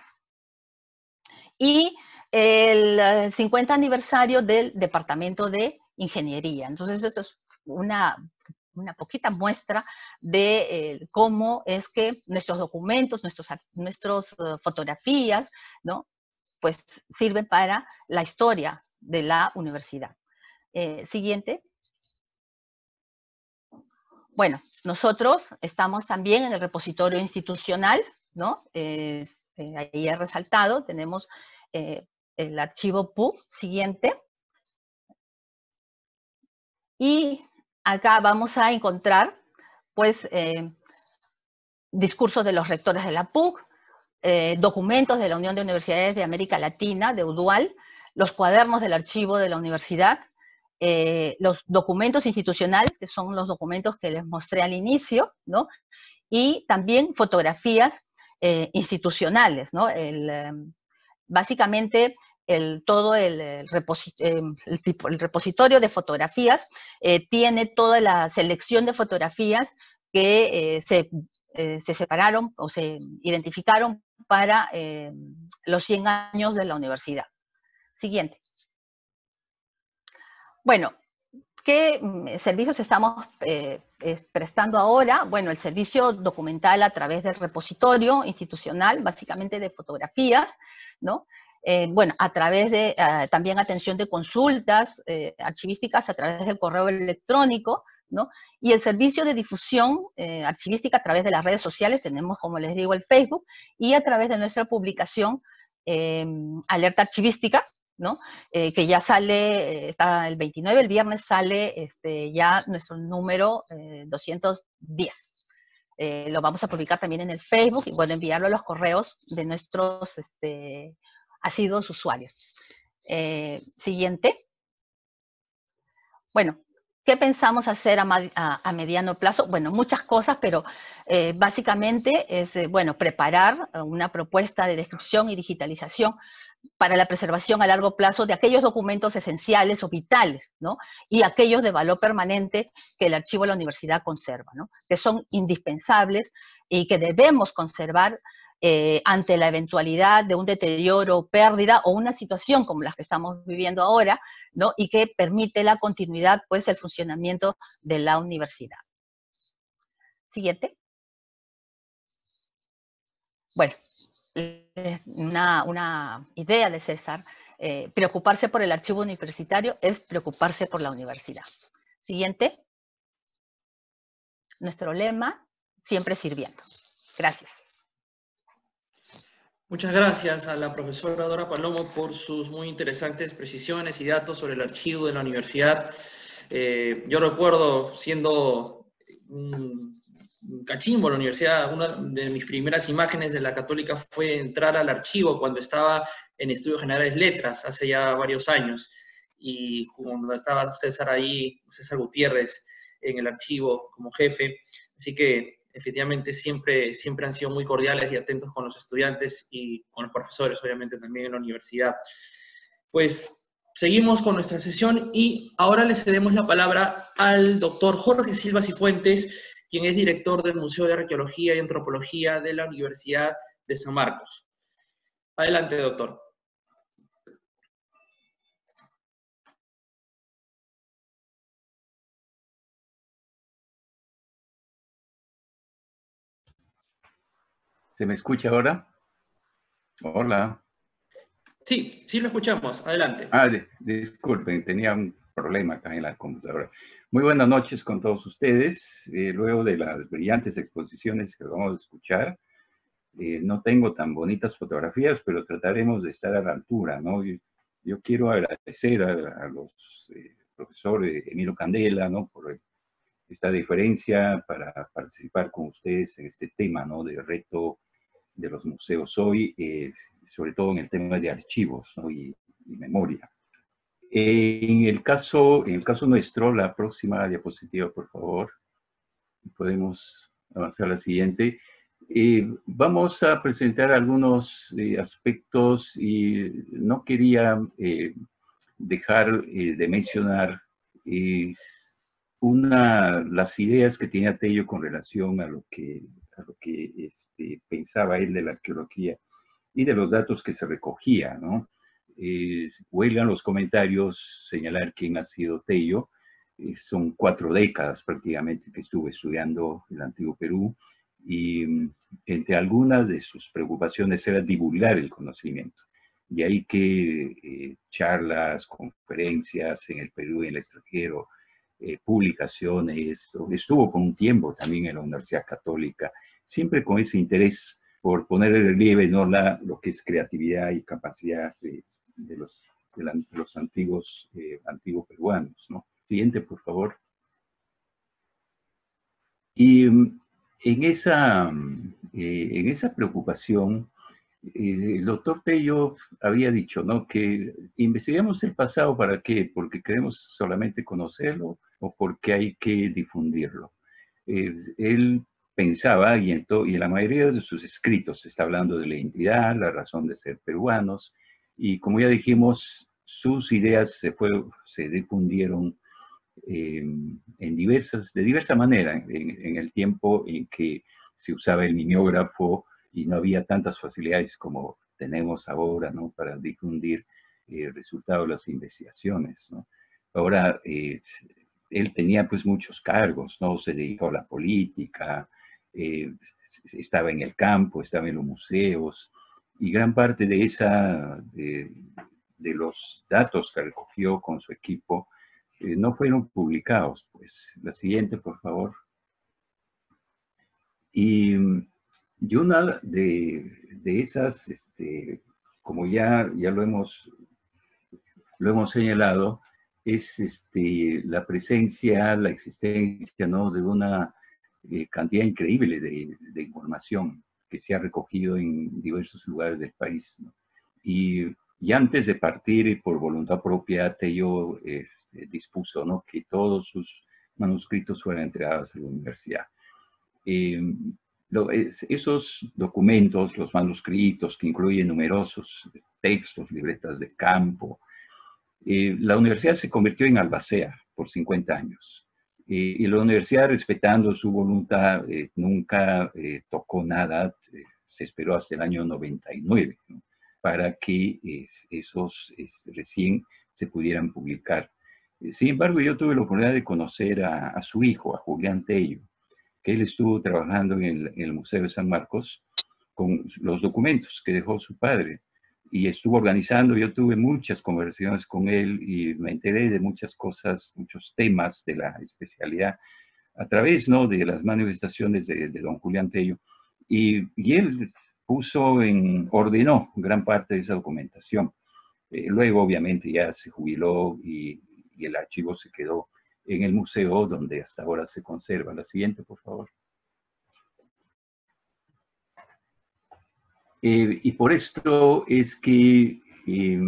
Y el cincuenta aniversario del Departamento de Ingeniería. Entonces, esto es una, una poquita muestra de eh, cómo es que nuestros documentos, nuestros, nuestros uh, fotografías, ¿no? Pues sirven para la historia de la universidad. Eh, siguiente. Bueno, nosotros estamos también en el repositorio institucional, ¿no? Eh, eh, ahí he resaltado, tenemos eh, el archivo P U C. Siguiente. Y acá vamos a encontrar, pues, eh, discursos de los rectores de la P U C, eh, documentos de la Unión de Universidades de América Latina, de UDUAL, los cuadernos del archivo de la universidad, eh, los documentos institucionales, que son los documentos que les mostré al inicio, ¿no? Y también fotografías eh, institucionales, ¿no? El, eh, básicamente... el, todo el, reposi el, el repositorio de fotografías eh, tiene toda la selección de fotografías que eh, se, eh, se separaron o se identificaron para eh, los cien años de la universidad. Siguiente. Bueno, ¿qué servicios estamos eh, prestando ahora? Bueno, el servicio documental a través del repositorio institucional, básicamente de fotografías, ¿no? Eh, bueno, a través de uh, también atención de consultas eh, archivísticas a través del correo electrónico, ¿no? Y el servicio de difusión eh, archivística a través de las redes sociales, tenemos, como les digo, el Facebook, y a través de nuestra publicación eh, Alerta Archivística, ¿no? Eh, que ya sale, está el veintinueve, el viernes sale este, ya nuestro número eh, doscientos diez. Eh, lo vamos a publicar también en el Facebook y bueno, enviarlo a los correos de nuestros este, asiduos usuarios. Eh, siguiente. Bueno. ¿Qué pensamos hacer a, a, a mediano plazo? Bueno, muchas cosas, pero eh, básicamente es, eh, bueno, preparar una propuesta de descripción y digitalización para la preservación a largo plazo de aquellos documentos esenciales o vitales, ¿no? Y aquellos de valor permanente que el archivo de la universidad conserva, ¿no? Que son indispensables y que debemos conservar eh, ante la eventualidad de un deterioro, pérdida o una situación como las que estamos viviendo ahora, ¿no? Y que permite la continuidad, pues, el funcionamiento de la universidad. Siguiente. Bueno. Una, una idea de César, eh, preocuparse por el archivo universitario es preocuparse por la universidad. Siguiente. Nuestro lema, siempre sirviendo. Gracias. Muchas gracias a la profesora Dora Palomo por sus muy interesantes precisiones y datos sobre el archivo de la universidad. Eh, yo recuerdo siendo... Mmm, cachimbo, la universidad, una de mis primeras imágenes de la Católica fue entrar al archivo cuando estaba en Estudios Generales Letras, hace ya varios años, y cuando estaba César ahí, César Gutiérrez, en el archivo como jefe, así que efectivamente siempre, siempre han sido muy cordiales y atentos con los estudiantes y con los profesores, obviamente también en la universidad. Pues... seguimos con nuestra sesión y ahora le cedemos la palabra al doctor Jorge Silva Sifuentes, quien es director del Museo de Arqueología y Antropología de la Universidad de San Marcos. Adelante, doctor. ¿Se me escucha ahora? Hola. Sí, sí lo escuchamos. Adelante. Ah, disculpen, tenía un problema acá en la computadora. Muy buenas noches con todos ustedes. Eh, luego de las brillantes exposiciones que vamos a escuchar, eh, no tengo tan bonitas fotografías, pero trataremos de estar a la altura, ¿no? Yo, yo quiero agradecer a, a los eh, profesores Emilio Candela, ¿no? Por esta diferencia para participar con ustedes en este tema, ¿no? De reto de los museos hoy, eh, sobre todo en el tema de archivos, ¿no? y, y memoria. En el, caso, en el caso nuestro, la próxima diapositiva, por favor, podemos avanzar a la siguiente. Eh, vamos a presentar algunos eh, aspectos y no quería eh, dejar eh, de mencionar eh, una, las ideas que tenía Tello con relación a lo que, a lo que este, pensaba él de la arqueología y de los datos que se recogía, ¿no? Eh, huelgan los comentarios señalar quién ha sido Tello. Eh, son cuatro décadas prácticamente que estuve estudiando el antiguo Perú y entre algunas de sus preocupaciones era divulgar el conocimiento. De ahí que eh, charlas, conferencias en el Perú y en el extranjero, eh, publicaciones, estuvo por un tiempo también en la Universidad Católica, siempre con ese interés por poner en relieve, ¿no? la, lo que es creatividad y capacidad de, de, los, de, la, de los antiguos, eh, antiguos peruanos, ¿no? Siguiente, por favor. Y en esa, eh, en esa preocupación, eh, el doctor Tello había dicho, ¿no? Que investigamos el pasado, ¿para qué? ¿Porque queremos solamente conocerlo o porque hay que difundirlo? Eh, él pensaba, y en, y en la mayoría de sus escritos, está hablando de la identidad, la razón de ser peruanos, y como ya dijimos, sus ideas se, fue, se difundieron eh, en diversas, de diversa manera en, en el tiempo en que se usaba el mimeógrafo y no había tantas facilidades como tenemos ahora, ¿no?, para difundir eh, el resultado de las investigaciones, ¿no? Ahora, eh, él tenía pues muchos cargos, ¿no? Se dedicó a la política, eh, estaba en el campo, estaba en los museos, y gran parte de, esa, de, de los datos que recogió con su equipo eh, no fueron publicados. Pues la siguiente, por favor. Y, y una de, de esas, este, como ya, ya lo, hemos, lo hemos señalado, es este, la presencia, la existencia, ¿no?, de una eh, cantidad increíble de, de información que se ha recogido en diversos lugares del país, ¿no? Y, y antes de partir por voluntad propia, Tello eh, dispuso, ¿no?, que todos sus manuscritos fueran entregados a la universidad. Eh, lo, esos documentos, los manuscritos, que incluyen numerosos textos, libretas de campo, Eh, la universidad se convirtió en albacea por cincuenta años. Eh, y la universidad, respetando su voluntad, eh, nunca eh, tocó nada. Eh, se esperó hasta el año noventa y nueve, ¿no?, para que eh, esos eh, recién se pudieran publicar. Eh, sin embargo, yo tuve la oportunidad de conocer a, a su hijo, a Julián Tello, que él estuvo trabajando en el, en el Museo de San Marcos con los documentos que dejó su padre. Y estuvo organizando, yo tuve muchas conversaciones con él y me enteré de muchas cosas, muchos temas de la especialidad a través, ¿no?, de las manifestaciones de, de don Julián Tello. Y, y él puso en, ordenó gran parte de esa documentación. Eh, luego, obviamente, ya se jubiló y, y el archivo se quedó en el museo donde hasta ahora se conserva. La siguiente, por favor. Eh, y por esto es que eh,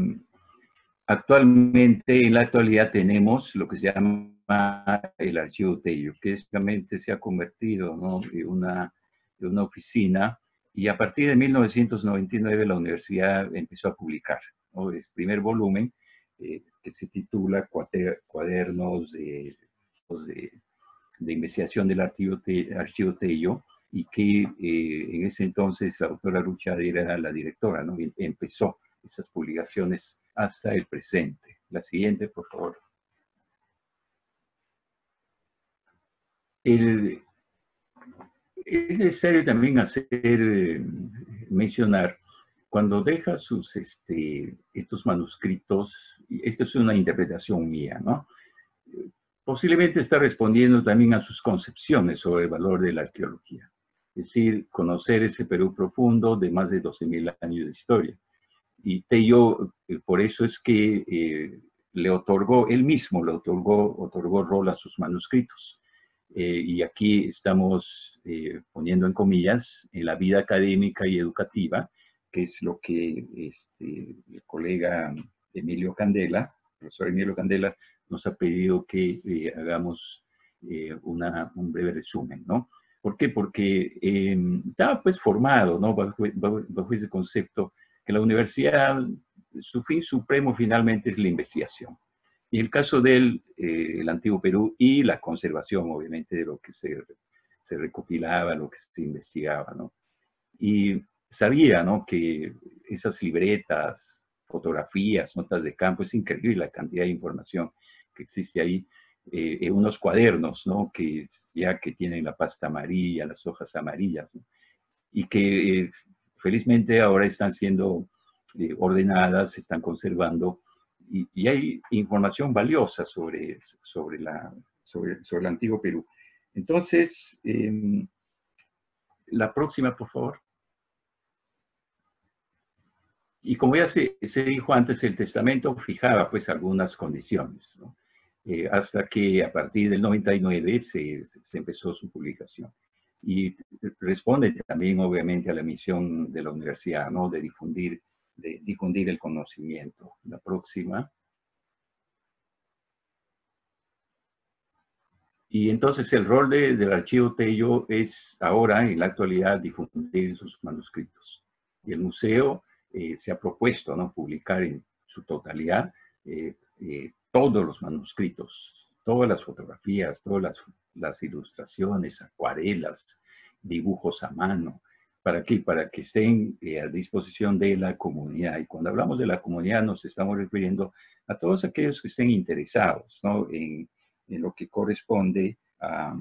actualmente, en la actualidad, tenemos lo que se llama el Archivo Tello, que básicamente se ha convertido, ¿no?, en una, en una oficina, y a partir de mil novecientos noventa y nueve la universidad empezó a publicar, ¿no?, el primer volumen eh, que se titula Cuadernos de, de, de Investigación del Archivo, te, Archivo Tello, y que eh, en ese entonces la doctora Lucha era la directora, ¿no?, y empezó esas publicaciones hasta el presente. La siguiente, por favor. El, es necesario también hacer, eh, mencionar, cuando deja sus, este, estos manuscritos, esto es una interpretación mía, ¿no?, posiblemente está respondiendo también a sus concepciones sobre el valor de la arqueología. Es decir, conocer ese Perú profundo de más de doce mil años de historia. Y Tello, por eso es que eh, le otorgó, él mismo le otorgó, otorgó rol a sus manuscritos. Eh, y aquí estamos eh, poniendo en comillas, en la vida académica y educativa, que es lo que este, el colega Emilio Candela, el profesor Emilio Candela, nos ha pedido que eh, hagamos eh, una, un breve resumen, ¿no? ¿Por qué? Porque eh, estaba pues formado, ¿no?, bajo, bajo, bajo ese concepto que la universidad, su fin supremo finalmente es la investigación. Y en el caso del eh, el antiguo Perú y la conservación, obviamente, de lo que se, se recopilaba, lo que se investigaba, ¿no? Y sabía, ¿no?, que esas libretas, fotografías, notas de campo, es increíble la cantidad de información que existe ahí. Eh, unos cuadernos, ¿no?, que ya que tienen la pasta amarilla, las hojas amarillas, ¿no?, y que eh, felizmente ahora están siendo eh, ordenadas, se están conservando, y, y hay información valiosa sobre, sobre, la, sobre, sobre el antiguo Perú. Entonces, eh, la próxima, por favor. Y como ya se, se dijo antes, el testamento fijaba pues algunas condiciones, ¿no?, Eh, hasta que a partir del noventa y nueve se, se empezó su publicación. Y responde también, obviamente, a la misión de la universidad, ¿no?, de difundir, de difundir el conocimiento. La próxima. Y entonces el rol de, del Archivo Tello es ahora, en la actualidad, difundir sus manuscritos. Y el museo eh, se ha propuesto, ¿no?, publicar en su totalidad eh, eh, todos los manuscritos, todas las fotografías, todas las, las ilustraciones, acuarelas, dibujos a mano. ¿Para qué? Para que estén eh, a disposición de la comunidad. Y cuando hablamos de la comunidad nos estamos refiriendo a todos aquellos que estén interesados, ¿no?, en, en lo que corresponde a,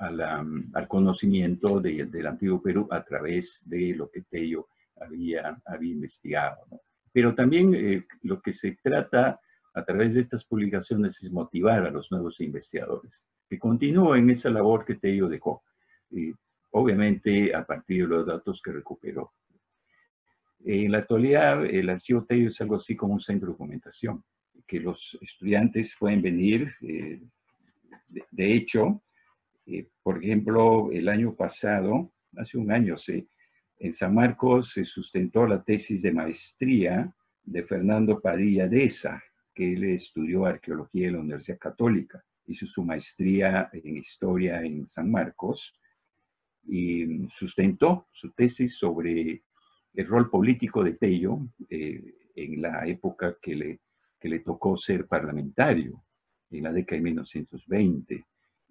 a la, al conocimiento de, del antiguo Perú a través de lo que Tello había, había investigado, ¿no? Pero también eh, lo que se trata a través de estas publicaciones es motivar a los nuevos investigadores que continúen esa labor que Tello dejó. Eh, obviamente a partir de los datos que recuperó. En la actualidad, el Archivo Tello es algo así como un centro de documentación, que los estudiantes pueden venir. Eh, de, de hecho, eh, por ejemplo, el año pasado, hace un año, sí, en San Marcos se sustentó la tesis de maestría de Fernando Padilla de esa, que él estudió arqueología en la Universidad Católica, hizo su maestría en historia en San Marcos, y sustentó su tesis sobre el rol político de Tello eh, en la época que le, que le tocó ser parlamentario, en la década de mil novecientos veinte.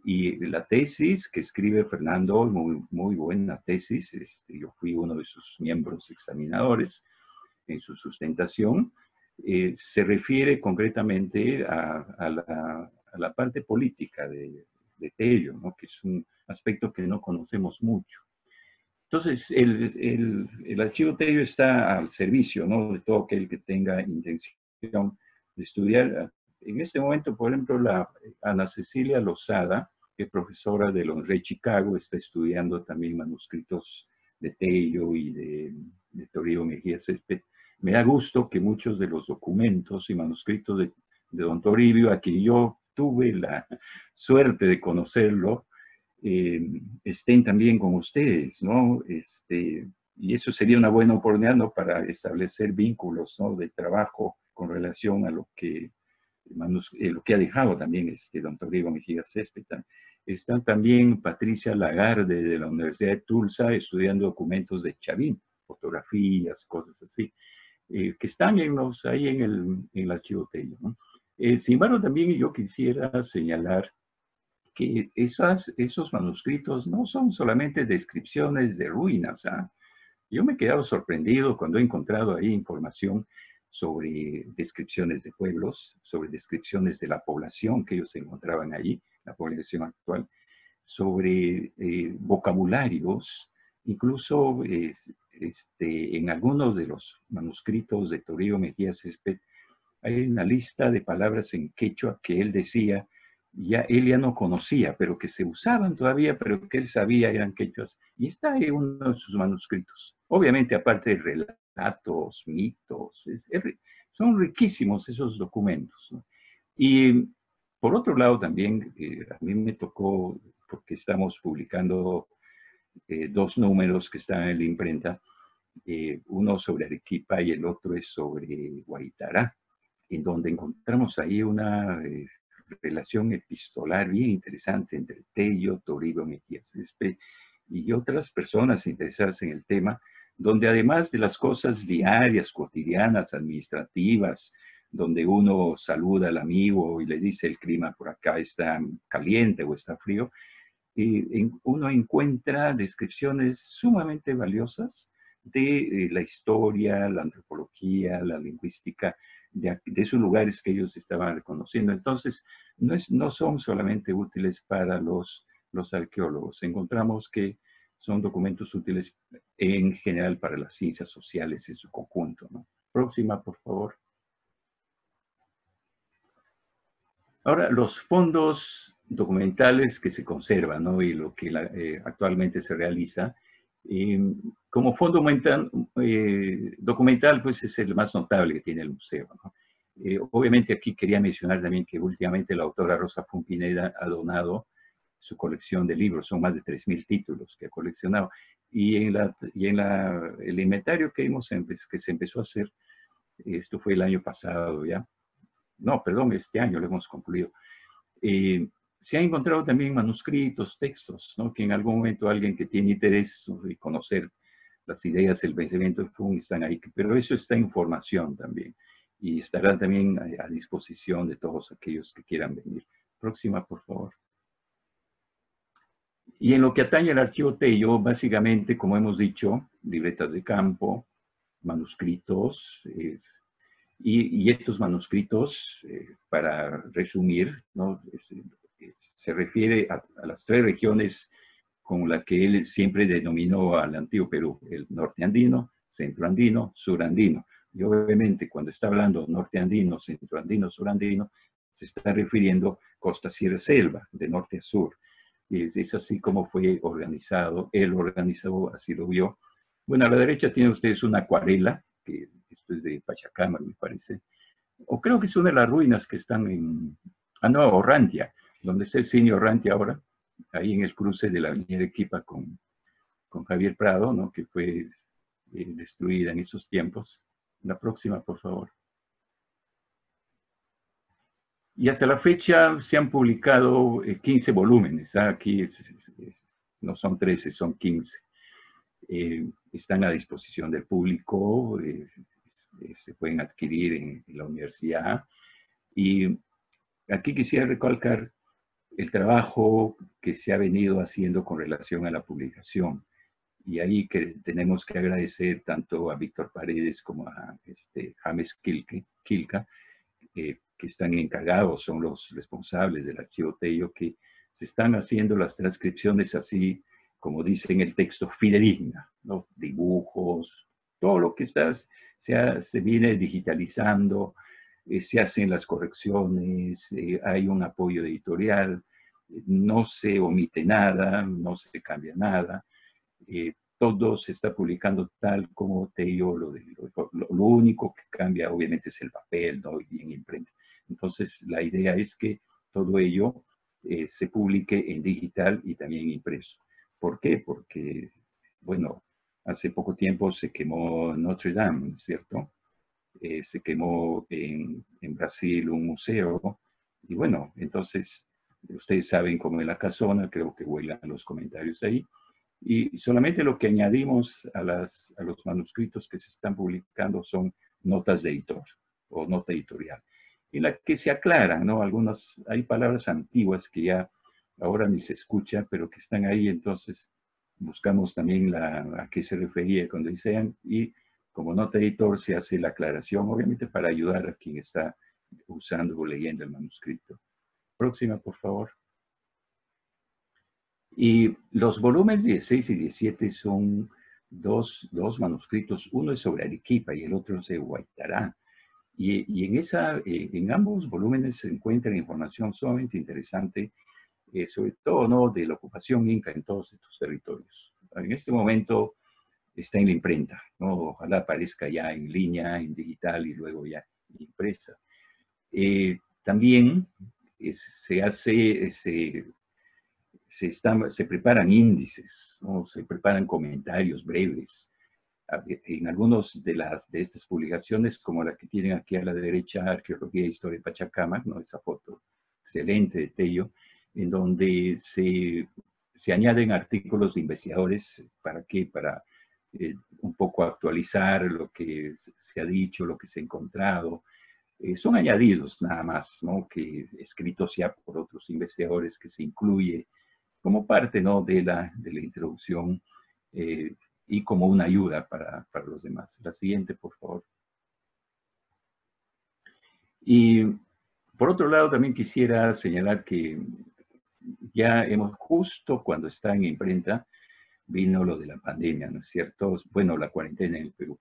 Y la tesis que escribe Fernando, muy, muy buena tesis, este, yo fui uno de sus miembros examinadores en su sustentación, eh, se refiere concretamente a, a, la, a la parte política de, de Tello, ¿no?, que es un aspecto que no conocemos mucho. Entonces, el, el, el Archivo Tello está al servicio, ¿no?, de todo aquel que tenga intención de estudiar. En este momento, por ejemplo, la Ana Cecilia Lozada, que es profesora de la Universidad de Chicago, está estudiando también manuscritos de Tello y de, de Toribio Mejía Xesspe. Me da gusto que muchos de los documentos y manuscritos de, de don Toribio, a quien yo tuve la suerte de conocerlo, Eh, estén también con ustedes, ¿no? Este, y eso sería una buena oportunidad, ¿no?, para establecer vínculos, ¿no?, de trabajo con relación a lo que, eh, lo que ha dejado también este don Toribio Mejía Xesspe. Está también Patricia Lagarde de la Universidad de Tulsa estudiando documentos de Chavín, fotografías, cosas así, eh, que están en los, ahí en el, en el Archivo Tello, ¿no? Eh, sin embargo, también yo quisiera señalar que esas, esos manuscritos no son solamente descripciones de ruinas, ¿eh? Yo me he quedado sorprendido cuando he encontrado ahí información sobre descripciones de pueblos, sobre descripciones de la población que ellos encontraban allí, la población actual, sobre eh, vocabularios, incluso eh, este, en algunos de los manuscritos de Toribio Mejía Xesspe hay una lista de palabras en quechua que él decía, ya él ya no conocía, pero que se usaban todavía, pero que él sabía eran quechuas. Y está en uno de sus manuscritos. Obviamente, aparte de relatos, mitos, es, es, son riquísimos esos documentos, ¿no? Y por otro lado también, eh, a mí me tocó, porque estamos publicando eh, dos números que están en la imprenta, eh, uno sobre Arequipa y el otro es sobre Guaitará, en donde encontramos ahí una... Eh, relación epistolar bien interesante entre Tello, Toribio Mejía Xesspe y otras personas interesadas en el tema, donde además de las cosas diarias, cotidianas, administrativas, donde uno saluda al amigo y le dice el clima por acá está caliente o está frío, y en, uno encuentra descripciones sumamente valiosas de eh, la historia, la antropología, la lingüística, De, de esos lugares que ellos estaban reconociendo. Entonces, no, es, no son solamente útiles para los, los arqueólogos. Encontramos que son documentos útiles en general para las ciencias sociales en su conjunto, ¿no? Próxima, por favor. Ahora, los fondos documentales que se conservan, ¿no?, y lo que la, eh, actualmente se realiza. Eh, como fondo documental, eh, documental, pues es el más notable que tiene el museo, ¿no? Eh, obviamente aquí quería mencionar también que últimamente la autora Rosa Funpineda ha donado su colección de libros, son más de tres mil títulos que ha coleccionado. Y en, la, y en la, el inventario que, hemos empe que se empezó a hacer, esto fue el año pasado ya, no, perdón, este año lo hemos concluido, eh, se han encontrado también manuscritos, textos, ¿no?, que en algún momento alguien que tiene interés en conocer las ideas, el pensamiento están ahí, pero eso está en formación también, y estará también a, a disposición de todos aquellos que quieran venir. Próxima, por favor. Y en lo que atañe al archivo Tello, básicamente, como hemos dicho, libretas de campo, manuscritos, eh, y, y estos manuscritos, eh, para resumir, ¿no? se, se refiere a, a las tres regiones con las que él siempre denominó al antiguo Perú, el norte andino, centro andino, sur andino. Y obviamente cuando está hablando norte andino, centro andino, sur andino, se está refiriendo costa, sierra, selva, de norte a sur. Y es así como fue organizado, él organizó, así lo vio. Bueno, a la derecha tienen ustedes una acuarela, que esto es de Pachacama, me parece. O creo que es una de las ruinas que están en... Ah, no, Orrantia, donde está el cine Orrantia ahora, ahí en el cruce de la avenida de Quipa con, con Javier Prado, ¿no? Que fue eh, destruida en esos tiempos. La próxima, por favor. Y hasta la fecha se han publicado eh, quince volúmenes. ¿Ah? Aquí es, es, es, no son trece, son quince. Eh, están a disposición del público, eh, eh, se pueden adquirir en, en la universidad. Y aquí quisiera recalcar el trabajo que se ha venido haciendo con relación a la publicación. Y ahí que tenemos que agradecer tanto a Víctor Paredes como a este, James Kilka, eh, que están encargados, son los responsables del archivo Tello, que se están haciendo las transcripciones así, como dice en el texto, fidedigna, ¿no? Dibujos, todo lo que está, se, ha, se viene digitalizando, eh, se hacen las correcciones, eh, hay un apoyo editorial, eh, no se omite nada, no se cambia nada, eh, todo se está publicando tal como Tello, lo, de, lo, lo único que cambia obviamente es el papel, ¿no? Y en imprenta. Entonces la idea es que todo ello eh, se publique en digital y también impreso. ¿Por qué? Porque, bueno, hace poco tiempo se quemó Notre Dame, ¿cierto? Eh, se quemó en, en Brasil un museo. Y bueno, entonces, ustedes saben cómo es la casona, creo que vuelan los comentarios ahí. Y solamente lo que añadimos a, las, a los manuscritos que se están publicando son notas de editor o nota editorial. En la que se aclaran, ¿no? Algunas, hay palabras antiguas que ya... ahora ni se escucha, pero que están ahí, entonces buscamos también la, a qué se refería cuando dicen, y como nota editor se hace la aclaración, obviamente para ayudar a quien está usando o leyendo el manuscrito. Próxima, por favor. Y los volúmenes dieciséis y diecisiete son dos, dos manuscritos, uno es sobre Arequipa y el otro es de Huaytará. Y, y en, esa, en ambos volúmenes se encuentra información sumamente interesante, Eh, sobre todo, ¿no?, de la ocupación inca en todos estos territorios. En este momento está en la imprenta, ¿no? Ojalá aparezca ya en línea, en digital y luego ya impresa. Eh, también eh, se hace, se, se, están, se preparan índices, ¿no? Se preparan comentarios breves. En algunos de, las, de estas publicaciones, como la que tienen aquí a la derecha, Arqueología e Historia de Pachacama, ¿no? Esa foto excelente de Tello, en donde se, se añaden artículos de investigadores, ¿para qué? Para eh, un poco actualizar lo que se ha dicho, lo que se ha encontrado. Eh, son añadidos nada más, ¿no? Que escritos ya por otros investigadores, que se incluye como parte, ¿no?, de, la, de la introducción eh, y como una ayuda para, para los demás. La siguiente, por favor. Y por otro lado, también quisiera señalar que ya hemos, justo cuando está en imprenta, vino lo de la pandemia, ¿no es cierto? Bueno, la cuarentena en el Perú.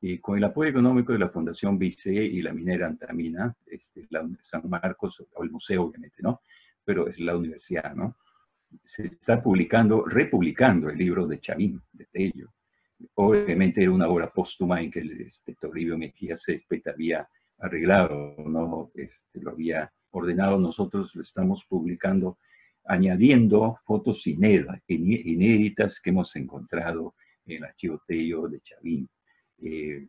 Y con el apoyo económico de la Fundación Vice y la minera Antamina, este, la, San Marcos, o el museo obviamente, ¿no? Pero es la universidad, ¿no? Se está publicando, republicando el libro de Chavín, de Tello. Obviamente era una obra póstuma en que el este, Toribio Mejía Xesspe había arreglado, ¿no? Este, lo había ordenado, nosotros lo estamos publicando, añadiendo fotos inéditas, inéditas que hemos encontrado en el archivo Tello de Chavín. Eh,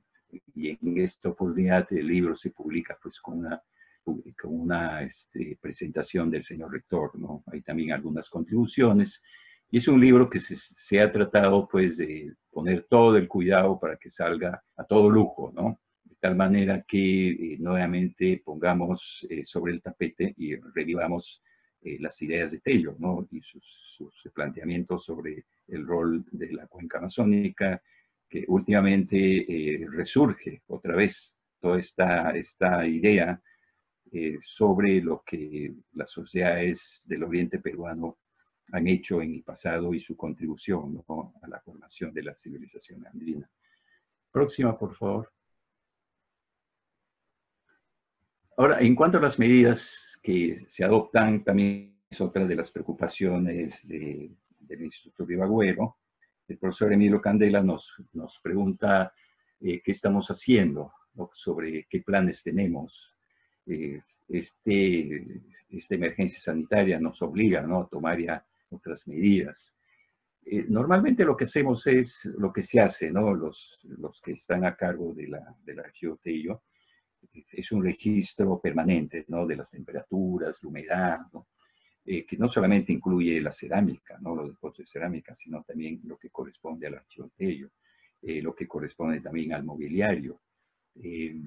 y en esta oportunidad el libro se publica pues con una, con una este, presentación del señor rector, ¿no? Hay también algunas contribuciones Y es un libro que se, se ha tratado, pues, de poner todo el cuidado para que salga a todo lujo, ¿no? De tal manera que eh, nuevamente pongamos eh, sobre el tapete y revivamos eh, las ideas de Tello, ¿no? Y sus, sus planteamientos sobre el rol de la cuenca amazónica, que últimamente eh, resurge otra vez toda esta, esta idea eh, sobre lo que las sociedades del oriente peruano han hecho en el pasado y su contribución, ¿no?, a la formación de la civilización andina. Próxima, por favor. Ahora, en cuanto a las medidas que se adoptan, también es otra de las preocupaciones de, del Instituto Riva-Agüero. El profesor Emilio Candela nos, nos pregunta eh, qué estamos haciendo, ¿no?, sobre qué planes tenemos. Eh, este, esta emergencia sanitaria nos obliga, ¿no?, a tomar ya otras medidas. Eh, normalmente lo que hacemos es lo que se hace, ¿no? Los, los que están a cargo de la, del archivo Tello, es un registro permanente, ¿no?, de las temperaturas, la humedad, ¿no? Eh, que no solamente incluye la cerámica, ¿no?, los depósitos de cerámica, sino también lo que corresponde al archivo Tello, eh, lo que corresponde también al mobiliario. Eh,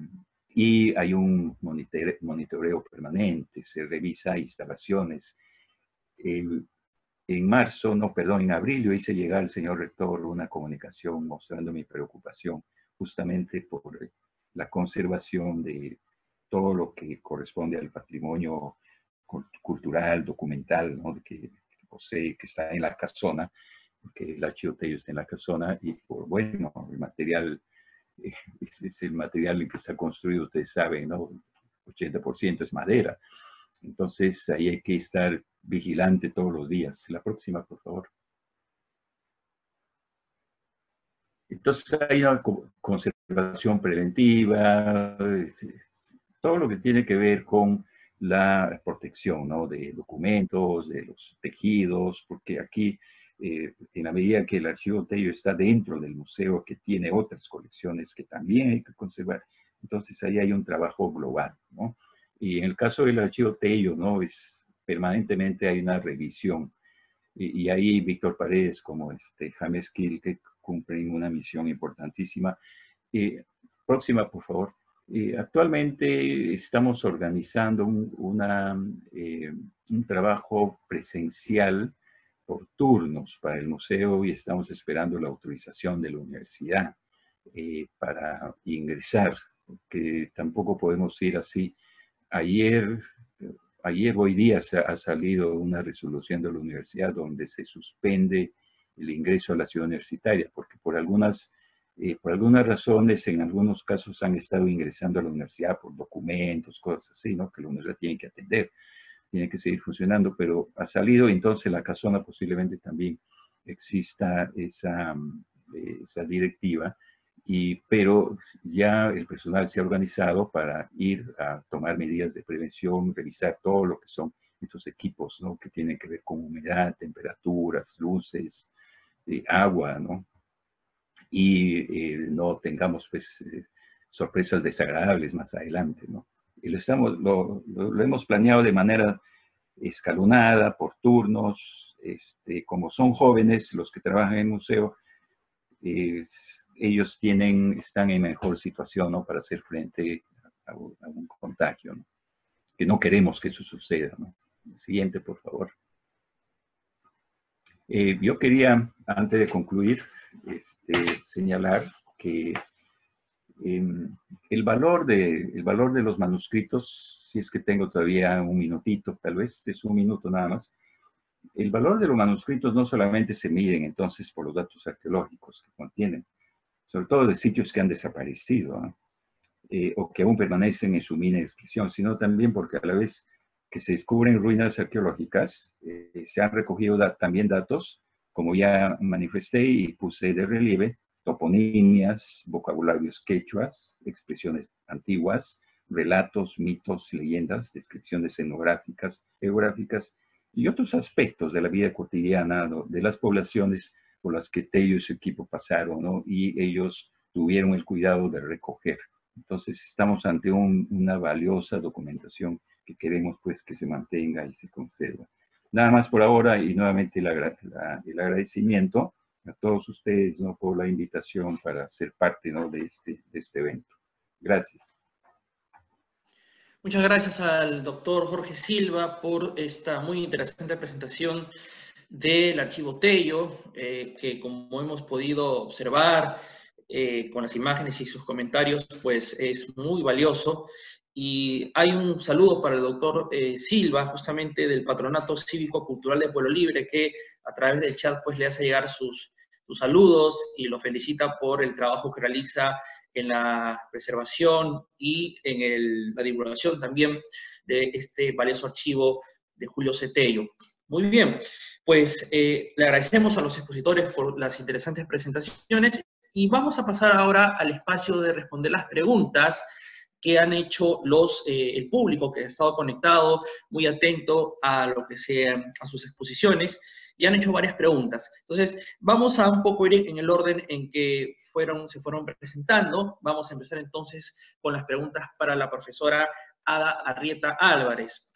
y hay un monitoreo, monitoreo permanente, se revisa instalaciones. Eh, En marzo, no, perdón, en abril yo hice llegar al señor rector una comunicación mostrando mi preocupación justamente por la conservación de todo lo que corresponde al patrimonio cultural, documental, ¿no?, que, que posee, que está en la casona, que el archivo Tello está en la casona, y por, bueno, el material, es, es el material en que está construido, ustedes saben, ¿no?, ochenta por ciento es madera. Entonces, ahí hay que estar vigilante todos los días. La próxima, por favor. Entonces, hay una conservación preventiva, todo lo que tiene que ver con la protección, ¿no?, de documentos, de los tejidos, porque aquí, eh, en la medida que el archivo Tello está dentro del museo, que tiene otras colecciones que también hay que conservar, entonces ahí hay un trabajo global, ¿no? Y en el caso del archivo Tello, ¿no?, es, permanentemente hay una revisión. Y, y ahí Víctor Paredes, como este James Kilka, cumplen una misión importantísima. Eh, próxima, por favor. Eh, actualmente estamos organizando un, una, eh, un trabajo presencial por turnos para el museo y estamos esperando la autorización de la universidad eh, para ingresar, porque tampoco podemos ir así. Ayer, ayer hoy día ha salido una resolución de la universidad donde se suspende el ingreso a la ciudad universitaria, porque por algunas, eh, por algunas razones, en algunos casos han estado ingresando a la universidad por documentos, cosas así, ¿no?, que la universidad tiene que atender, tiene que seguir funcionando, pero ha salido, entonces la casona posiblemente también exista esa, eh, esa directiva. Y, pero ya el personal se ha organizado para ir a tomar medidas de prevención, revisar todo lo que son estos equipos, ¿no?, que tienen que ver con humedad, temperaturas, luces, eh, agua, ¿no? Y eh, no tengamos, pues, eh, sorpresas desagradables más adelante, ¿no? Y lo, estamos, lo, lo, lo hemos planeado de manera escalonada, por turnos. Este, como son jóvenes los que trabajan en el museo, eh, ellos tienen, están en mejor situación, ¿no?, para hacer frente a, a un contagio, ¿no?, que no queremos que eso suceda, ¿no? Siguiente, por favor. Eh, yo quería, antes de concluir, este, señalar que eh, el, valor de, el valor de los manuscritos, si es que tengo todavía un minutito, tal vez es un minuto nada más, el valor de los manuscritos no solamente se miden entonces por los datos arqueológicos que contienen, sobre todo de sitios que han desaparecido, ¿no?, eh, o que aún permanecen en su mina de expresión, sino también porque a la vez que se descubren ruinas arqueológicas, eh, se han recogido da también datos, como ya manifesté y puse de relieve, toponimias, vocabularios quechuas, expresiones antiguas, relatos, mitos, leyendas, descripciones etnográficas, geográficas, y otros aspectos de la vida cotidiana, ¿no?, de las poblaciones por las que Tello y su equipo pasaron, ¿no?, y ellos tuvieron el cuidado de recoger. Entonces, estamos ante un, una valiosa documentación que queremos, pues, que se mantenga y se conserva. Nada más por ahora y nuevamente el, agra la, el agradecimiento a todos ustedes, ¿no?, por la invitación para ser parte, ¿no?, de, este, de este evento. Gracias. Muchas gracias al doctor Jorge Silva por esta muy interesante presentación del archivo Tello, eh, que como hemos podido observar eh, con las imágenes y sus comentarios, pues es muy valioso. Y hay un saludo para el doctor eh, Silva, justamente del Patronato Cívico Cultural de Pueblo Libre, que a través del chat pues le hace llegar sus, sus saludos y lo felicita por el trabajo que realiza en la preservación y en el, la divulgación también de este valioso archivo de Julio C. Tello. Muy bien, pues eh, le agradecemos a los expositores por las interesantes presentaciones y vamos a pasar ahora al espacio de responder las preguntas que han hecho los, eh, el público que ha estado conectado, muy atento a lo que sea, a sus exposiciones, y han hecho varias preguntas. Entonces, vamos a un poco ir en el orden en que fueron, se fueron presentando. Vamos a empezar entonces con las preguntas para la profesora Ada Arrieta Álvarez.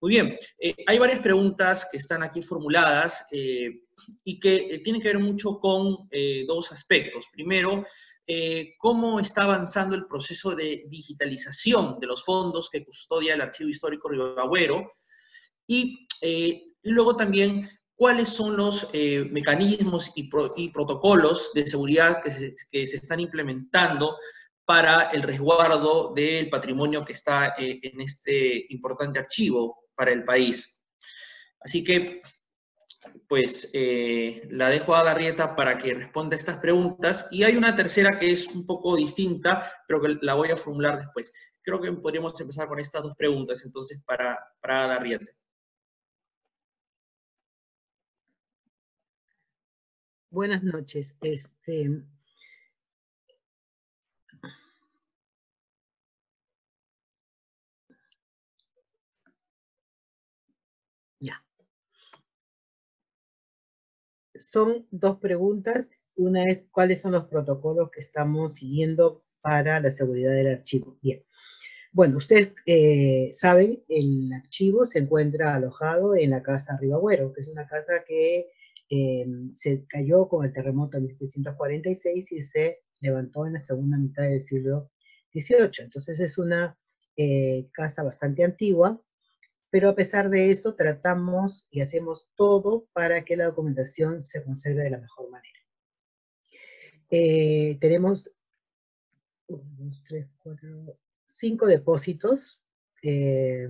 Muy bien, eh, hay varias preguntas que están aquí formuladas eh, y que tienen que ver mucho con eh, dos aspectos. Primero, eh, ¿cómo está avanzando el proceso de digitalización de los fondos que custodia el Archivo Histórico Riva-Agüero? Y eh, luego también, ¿cuáles son los eh, mecanismos y, pro y protocolos de seguridad que se, que se están implementando para el resguardo del patrimonio que está eh, en este importante archivo para el país? Así que, pues, eh, la dejo a Ada Arrieta para que responda a estas preguntas. Y hay una tercera que es un poco distinta, pero que la voy a formular después. Creo que podríamos empezar con estas dos preguntas, entonces, para, para Ada Arrieta. Buenas noches. Este, ya. Son dos preguntas. Una es, ¿cuáles son los protocolos que estamos siguiendo para la seguridad del archivo? Bien. Bueno, ustedes eh, saben, el archivo se encuentra alojado en la Casa Riva-Agüero, que es una casa que Eh, se cayó con el terremoto de mil setecientos cuarenta y seis y se levantó en la segunda mitad del siglo dieciocho. Entonces es una eh, casa bastante antigua, pero a pesar de eso tratamos y hacemos todo para que la documentación se conserve de la mejor manera. Eh, tenemos cinco depósitos eh,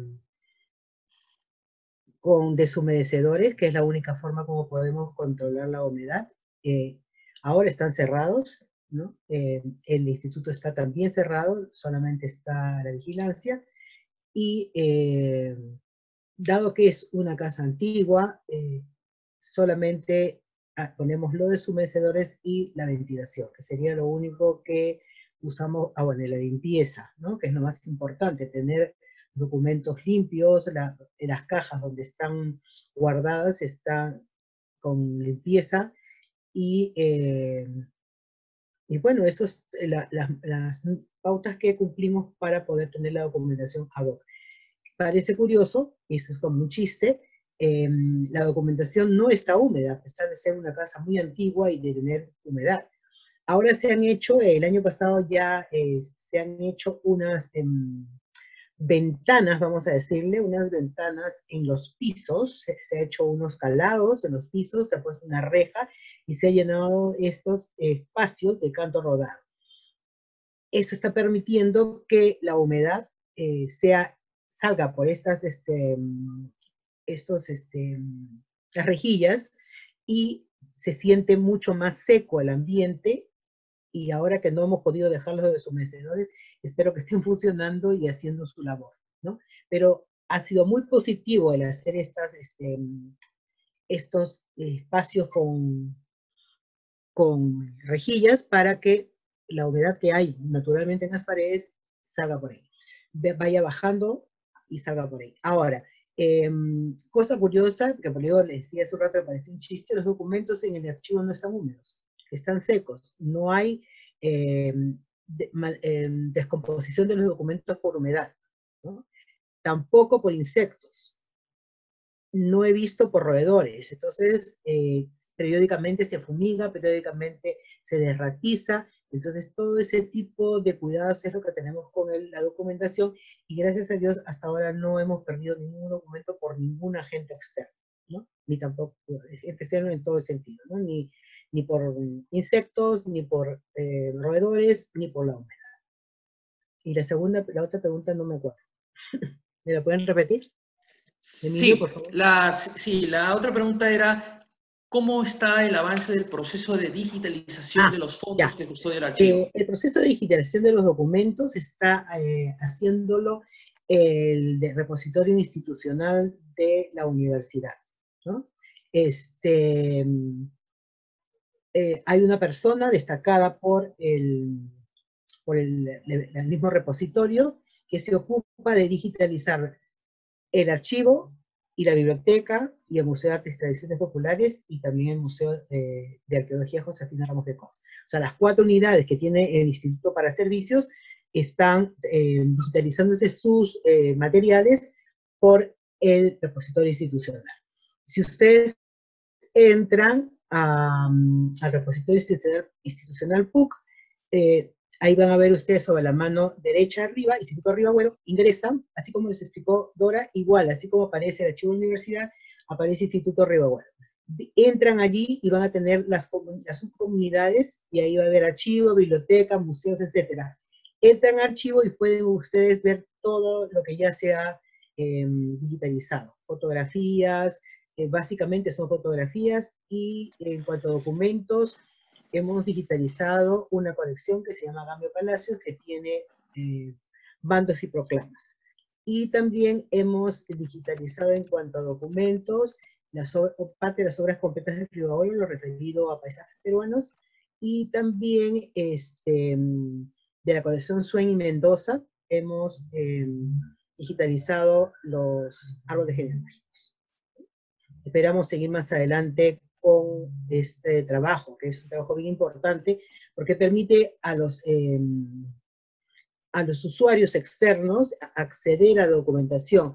con deshumedecedores, que es la única forma como podemos controlar la humedad. Eh, ahora están cerrados, ¿no? Eh, el instituto está también cerrado, solamente está la vigilancia. Y eh, dado que es una casa antigua, eh, solamente ponemos los deshumedecedores y la ventilación, que sería lo único que usamos. Ah, bueno, la limpieza, ¿no?, que es lo más importante, tener documentos limpios, la, las cajas donde están guardadas están con limpieza y, eh, y bueno, eso es la, la, las pautas que cumplimos para poder tener la documentación ad hoc. Parece curioso, y eso es como un chiste, eh, la documentación no está húmeda, a pesar de ser una casa muy antigua y de tener humedad. Ahora se han hecho, el año pasado ya eh, se han hecho unas Em, ventanas, vamos a decirle, unas ventanas en los pisos. Se, se ha hecho unos calados en los pisos, se ha puesto una reja y se ha llenado estos espacios de canto rodado. Eso está permitiendo que la humedad eh, sea, salga por estas este, estos, este, las rejillas y se siente mucho más seco el ambiente. Y ahora que no hemos podido dejarlos de sus mecedores, espero que estén funcionando y haciendo su labor, ¿no? Pero ha sido muy positivo el hacer estas, este, estos espacios con, con rejillas para que la humedad que hay naturalmente en las paredes salga por ahí, vaya bajando y salga por ahí. Ahora, eh, cosa curiosa, que por lo que les decía hace un rato que parecía un chiste, los documentos en el archivo no están húmedos. Están secos, no hay eh, de, mal, eh, descomposición de los documentos por humedad, ¿no?, tampoco por insectos. no he visto por roedores. Entonces, eh, periódicamente se fumiga, periódicamente se desratiza. Entonces, todo ese tipo de cuidados es lo que tenemos con el, la documentación, y gracias a Dios hasta ahora no hemos perdido ningún documento por ningún agente externo, ¿no? Ni tampoco agente externo en todo el sentido, ¿no? Ni, ni por insectos, ni por eh, roedores, ni por la humedad. Y la segunda, la otra pregunta no me acuerdo. ¿Me la pueden repetir? Emilio, sí, por favor. La, sí, la otra pregunta era... ¿Cómo está el avance del proceso de digitalización ah, de los fondos ya. que custodia el archivo? Eh, el proceso de digitalización de los documentos está eh, haciéndolo el de repositorio institucional de la universidad, ¿no? Este, eh, hay una persona destacada por, el, por el, el mismo repositorio que se ocupa de digitalizar el archivo, y la biblioteca, y el Museo de Artes y Tradiciones Populares, y también el Museo eh, de Arqueología Josefina Ramos de Cos. O sea, las cuatro unidades que tiene el Instituto para Servicios están eh, digitalizándose sus eh, materiales por el repositorio institucional. Si ustedes entran a, al repositorio institucional, institucional P U C, eh, ahí van a ver ustedes sobre la mano derecha arriba, Instituto Río Agüero, ingresan, así como les explicó Dora, igual, así como aparece el archivo de la universidad, aparece Instituto Río Agüero. Entran allí y van a tener las, las subcomunidades, y ahí va a haber archivo, biblioteca, museos, etcétera. Entran a archivo y pueden ustedes ver todo lo que ya se ha eh, digitalizado. Fotografías, eh, básicamente son fotografías, y en cuanto a documentos, hemos digitalizado una colección que se llama Gambio Palacios, que tiene eh, bandos y proclamas. Y también hemos digitalizado en cuanto a documentos, la sobre, parte de las obras completas de Río Agüero, lo referido a paisajes peruanos, y también este, de la colección Sueño y Mendoza, hemos eh, digitalizado los árboles genealógicos. Esperamos seguir más adelante con este trabajo, que es un trabajo bien importante, porque permite a los, eh, a los usuarios externos acceder a documentación.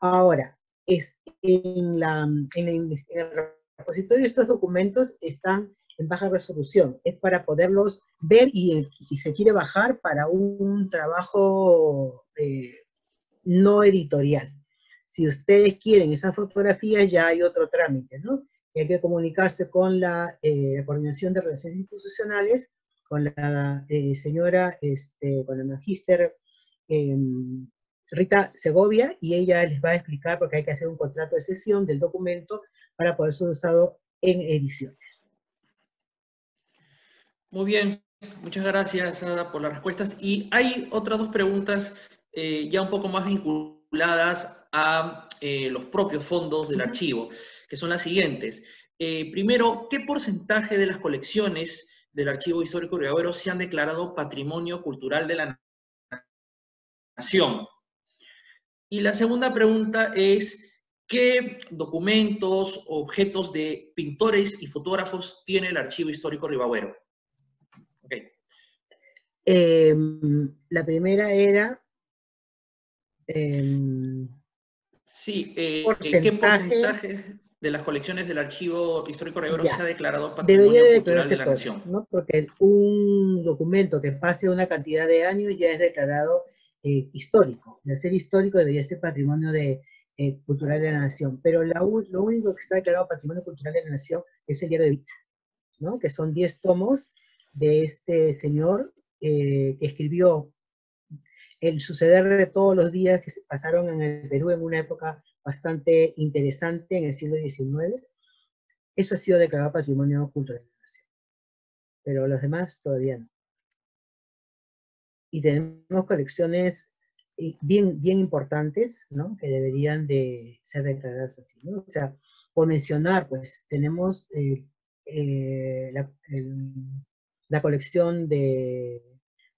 Ahora, es en, la, en, el, en el repositorio estos documentos están en baja resolución, es para poderlos ver y si se quiere bajar para un trabajo eh, no editorial. Si ustedes quieren esas fotografías ya hay otro trámite, ¿no? Hay que comunicarse con la eh, Coordinación de Relaciones Institucionales, con la eh, señora, este, con la magíster eh, Rita Segovia, y ella les va a explicar porque hay que hacer un contrato de cesión del documento para poder ser usado en ediciones. Muy bien, muchas gracias, Ada, por las respuestas. Y hay otras dos preguntas eh, ya un poco más vinculadas a eh, los propios fondos del archivo, que son las siguientes. Eh, primero, ¿qué porcentaje de las colecciones del Archivo Histórico Río Agüero se han declarado Patrimonio Cultural de la Nación? Y la segunda pregunta es, ¿qué documentos, objetos de pintores y fotógrafos tiene el Archivo Histórico Río Agüero? Okay. Eh, la primera era... Eh, sí, eh, porcentaje, ¿qué porcentaje de las colecciones del Archivo Histórico Río Agüero se ha declarado Patrimonio Cultural de la Nación? ¿No? Porque un documento que pase una cantidad de años ya es declarado eh, histórico. De ser histórico debería ser Patrimonio de, eh, Cultural de la Nación. Pero la, lo único que está declarado Patrimonio Cultural de la Nación es el diario de Beat, ¿no? Que son diez tomos de este señor eh, que escribió el suceder de todos los días que se pasaron en el Perú en una época bastante interesante en el siglo diecinueve, eso ha sido declarado Patrimonio Cultural de la Nación. Pero los demás todavía no. Y tenemos colecciones bien, bien importantes, ¿no? Que deberían de ser declaradas así, ¿no? O sea, por mencionar, pues, tenemos eh, eh, la, el, la colección de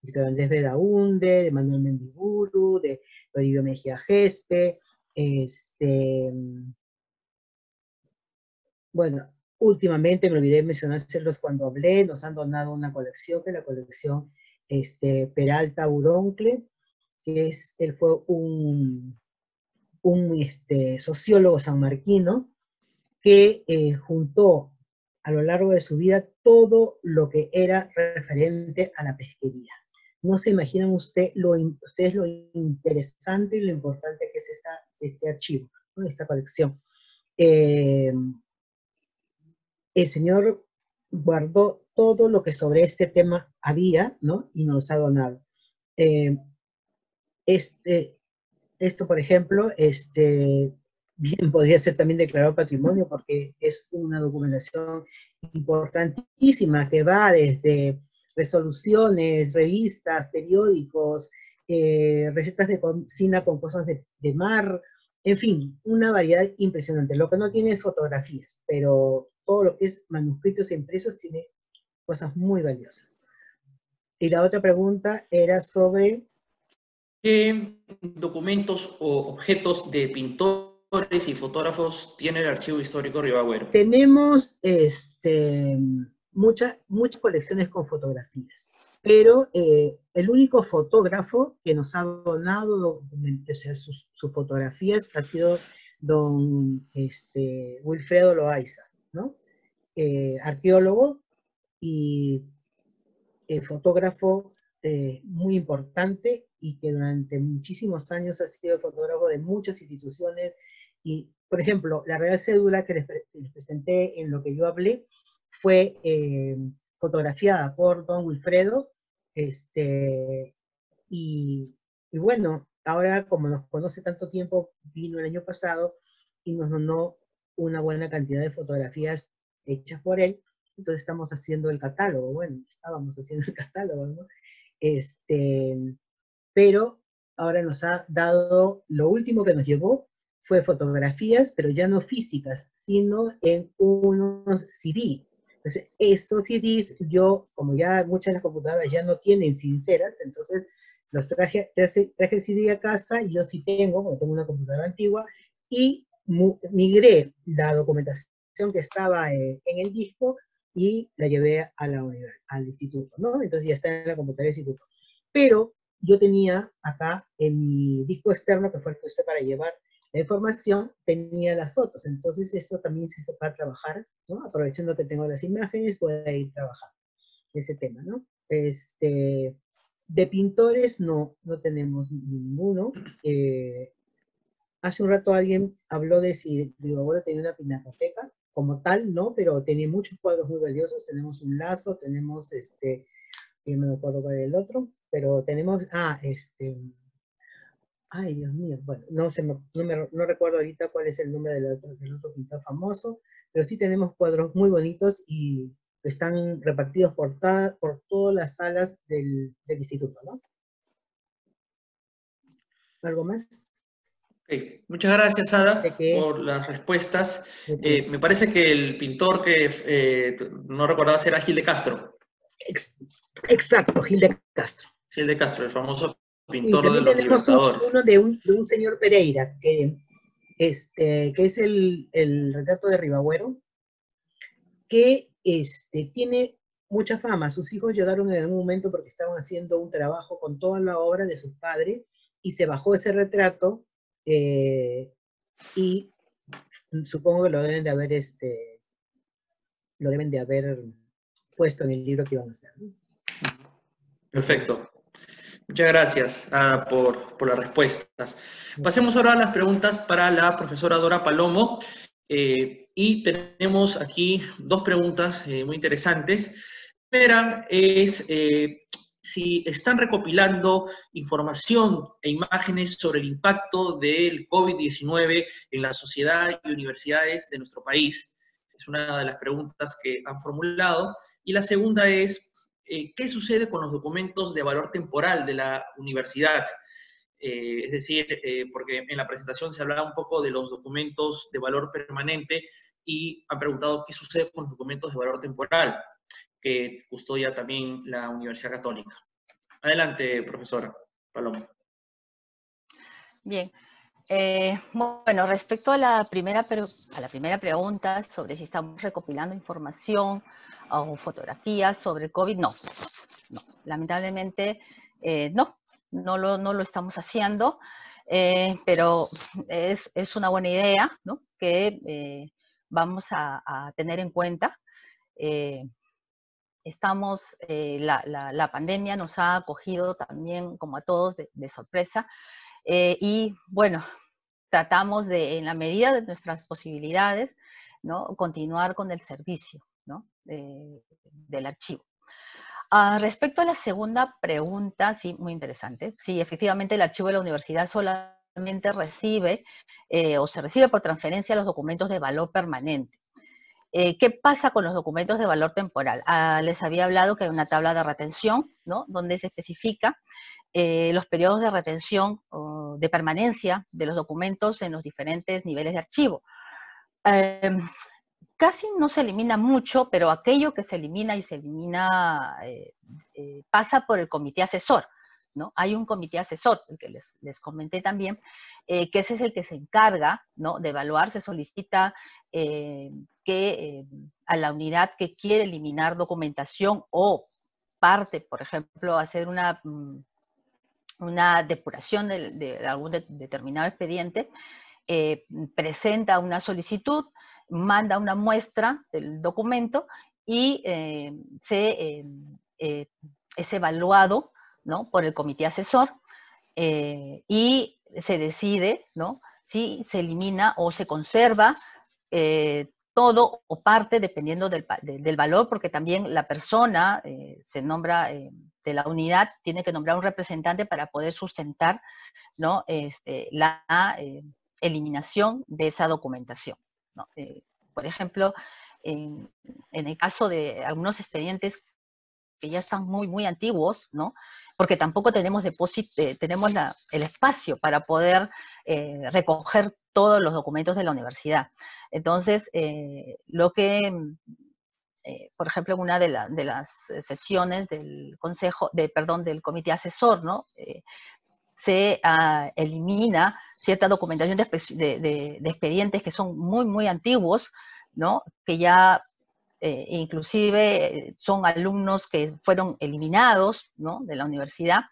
Víctor Andrés Belaunde, de Manuel Mendiburu, de Toribio Mejía Xesspe, este, bueno, últimamente me olvidé mencionárselos cuando hablé, nos han donado una colección, que es la colección este, Peralta Uroncle, que es, él fue un un este, sociólogo sanmarquino que eh, juntó a lo largo de su vida todo lo que era referente a la pesquería. No se imaginan usted lo, ustedes lo interesante y lo importante que es esta, este archivo, ¿no? Esta colección. Eh, el señor guardó todo lo que sobre este tema había, ¿no? Y nos ha donado. Eh, este, esto, por ejemplo, este, bien podría ser también declarado patrimonio porque es una documentación importantísima que va desde resoluciones, revistas, periódicos, eh, recetas de cocina con cosas de, de mar, en fin, una variedad impresionante. Lo que no tiene es fotografías, pero todo lo que es manuscritos e impresos tiene cosas muy valiosas. Y la otra pregunta era sobre... ¿Qué documentos o objetos de pintores y fotógrafos tiene el Archivo Histórico Riva-Agüero? Tenemos este... Muchas, muchas colecciones con fotografías, pero eh, el único fotógrafo que nos ha donado, o sea, sus, sus fotografías ha sido don este, Wilfredo Loaiza, ¿no? Eh, arqueólogo y eh, fotógrafo eh, muy importante y que durante muchísimos años ha sido fotógrafo de muchas instituciones y, por ejemplo, la Real Cédula que les, pre les presenté en lo que yo hablé, fue eh, fotografiada por don Wilfredo, este, y, y bueno, ahora como nos conoce tanto tiempo, vino el año pasado y nos donó una buena cantidad de fotografías hechas por él, entonces estamos haciendo el catálogo, bueno, estábamos haciendo el catálogo, ¿no? Este, pero ahora nos ha dado, lo último que nos llevó fue fotografías, pero ya no físicas, sino en unos C D. Entonces, esos C Ds, yo, como ya muchas de las computadoras ya no tienen sinceras, entonces los traje, traje, traje el C D a casa, yo sí tengo, porque tengo una computadora antigua, y migré la documentación que estaba eh, en el disco y la llevé a la, al instituto, ¿no? Entonces ya está en la computadora del instituto. Pero yo tenía acá en mi disco externo, que fue el que usé para llevar la información, tenía las fotos, entonces esto también se va a trabajar, ¿no? Aprovechando que tengo las imágenes, voy a ir trabajando ese tema, ¿no? Este, de pintores no, no tenemos ninguno. Eh, hace un rato alguien habló de si Riva-Agüero tenía una pinacoteca, como tal, no, pero tenía muchos cuadros muy valiosos, tenemos un lazo, tenemos este, yo no me acuerdo cuál es el otro, pero tenemos, ah, este... Ay, Dios mío, bueno, no, se me, no, me, no recuerdo ahorita cuál es el nombre del otro, del otro pintor famoso, pero sí tenemos cuadros muy bonitos y están repartidos por, ta, por todas las salas del, del instituto, ¿no? ¿Algo más? Okay. Muchas gracias, Ada, por las respuestas. Eh, me parece que el pintor que eh, no recordaba era Gil de Castro. Exacto, Gil de Castro. Gil de Castro, el famoso pintor y de los Libertadores. Uno de un, de un señor Pereira, que, este, que es el, el retrato de Riva-Agüero, que este, tiene mucha fama. Sus hijos llegaron en algún momento porque estaban haciendo un trabajo con toda la obra de sus padres, y se bajó ese retrato, eh, y supongo que lo deben de haber, este, lo deben de haber puesto en el libro que iban a hacer, ¿no? Perfecto. Muchas gracias, Ada, por, por las respuestas. Pasemos ahora a las preguntas para la profesora Dora Palomo. Eh, y tenemos aquí dos preguntas eh, muy interesantes. La primera es eh, si están recopilando información e imágenes sobre el impacto del COVID diecinueve en la sociedad y universidades de nuestro país. Es una de las preguntas que han formulado. Y la segunda es... Eh, ¿qué sucede con los documentos de valor temporal de la universidad? Eh, es decir, eh, porque en la presentación se hablaba un poco de los documentos de valor permanente y han preguntado qué sucede con los documentos de valor temporal que custodia también la Universidad Católica. Adelante, profesora Paloma. Bien. Eh, bueno, respecto a la, primera, a la primera pregunta sobre si estamos recopilando información o fotografías sobre el COVID, no, no lamentablemente eh, no, no lo, no lo estamos haciendo. eh, pero es, es una buena idea, ¿no?, que eh, vamos a, a tener en cuenta. Eh, estamos, eh, la, la, la pandemia nos ha acogido también, como a todos, de, de sorpresa, eh, y bueno, tratamos de, en la medida de nuestras posibilidades, ¿no?, continuar con el servicio, ¿no?, eh, del archivo. Ah, respecto a la segunda pregunta, sí, muy interesante. Sí, efectivamente el archivo de la universidad solamente recibe, eh, o se recibe por transferencia, los documentos de valor permanente. Eh, ¿Qué pasa con los documentos de valor temporal? Ah, les había hablado que hay una tabla de retención, ¿no?, donde se especifica eh, los periodos de retención o de permanencia de los documentos en los diferentes niveles de archivo. Eh, casi no se elimina mucho, pero aquello que se elimina y se elimina eh, eh, pasa por el comité asesor, ¿no? Hay un comité asesor, el que les, les comenté también, eh, que ese es el que se encarga, ¿no?, de evaluar. Se solicita eh, que eh, a la unidad que quiere eliminar documentación o parte, por ejemplo, hacer una, una depuración de, de algún de, determinado expediente, Eh, presenta una solicitud, manda una muestra del documento y eh, se, eh, eh, es evaluado, ¿no?, por el comité asesor eh, y se decide, ¿no?, si se elimina o se conserva eh, todo o parte, dependiendo del, del valor, porque también la persona eh, se nombra... Eh, de la unidad, tiene que nombrar un representante para poder sustentar, ¿no?, este, la... Eh, eliminación de esa documentación, ¿no? Eh, por ejemplo, en, en el caso de algunos expedientes que ya están muy, muy antiguos, ¿no?, porque tampoco tenemos depósito, eh, tenemos la, el espacio para poder eh, recoger todos los documentos de la universidad. Entonces, eh, lo que, eh, por ejemplo, en una de, la, de las sesiones del consejo, de, perdón, del comité asesor, ¿no?, Eh, se uh, elimina cierta documentación de, de, de, de expedientes que son muy, muy antiguos, ¿no?, que ya eh, inclusive son alumnos que fueron eliminados, ¿no?, de la universidad,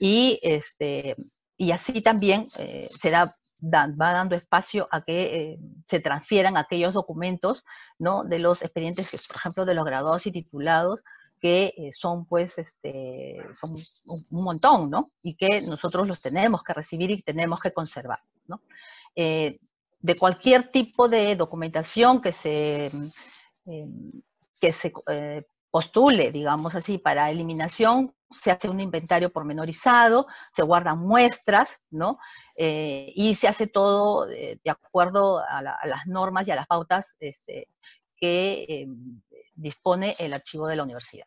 y, este, y así también eh, se da, da, va dando espacio a que eh, se transfieran aquellos documentos, ¿no?, de los expedientes, que, por ejemplo, de los graduados y titulados, que son, pues, este, son un montón, ¿no?, y que nosotros los tenemos que recibir y tenemos que conservar, ¿no? Eh, de cualquier tipo de documentación que se, eh, que se eh, postule, digamos así, para eliminación, se hace un inventario pormenorizado, se guardan muestras, ¿no?, Eh, y se hace todo eh, de acuerdo a, la, a las normas y a las pautas este, que... Eh, dispone el archivo de la universidad.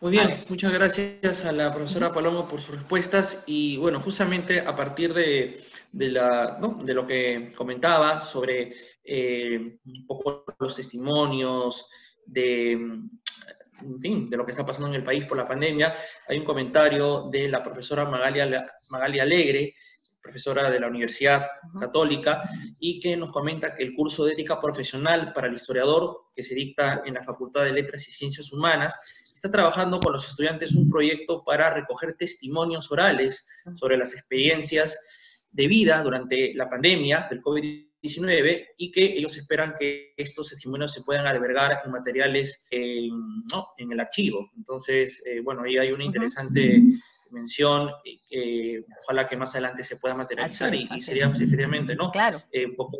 Muy bien, muchas gracias a la profesora Palomo por sus respuestas, y bueno, justamente a partir de, de, la, ¿no?, de lo que comentaba sobre eh, un poco los testimonios de, en fin, de lo que está pasando en el país por la pandemia, hay un comentario de la profesora Magalia, Magalia Alegre, profesora de la Universidad Católica, y que nos comenta que el curso de Ética Profesional para el Historiador, que se dicta en la Facultad de Letras y Ciencias Humanas, está trabajando con los estudiantes un proyecto para recoger testimonios orales sobre las experiencias de vida durante la pandemia del COVID diecinueve, y que ellos esperan que estos testimonios se puedan albergar en materiales eh, ¿no?, en el archivo. Entonces, eh, bueno, ahí hay una interesante... Uh-huh. mención, eh, ojalá que más adelante se pueda materializar, así, y, y sería efectivamente, ¿no?, claro, eh, un poco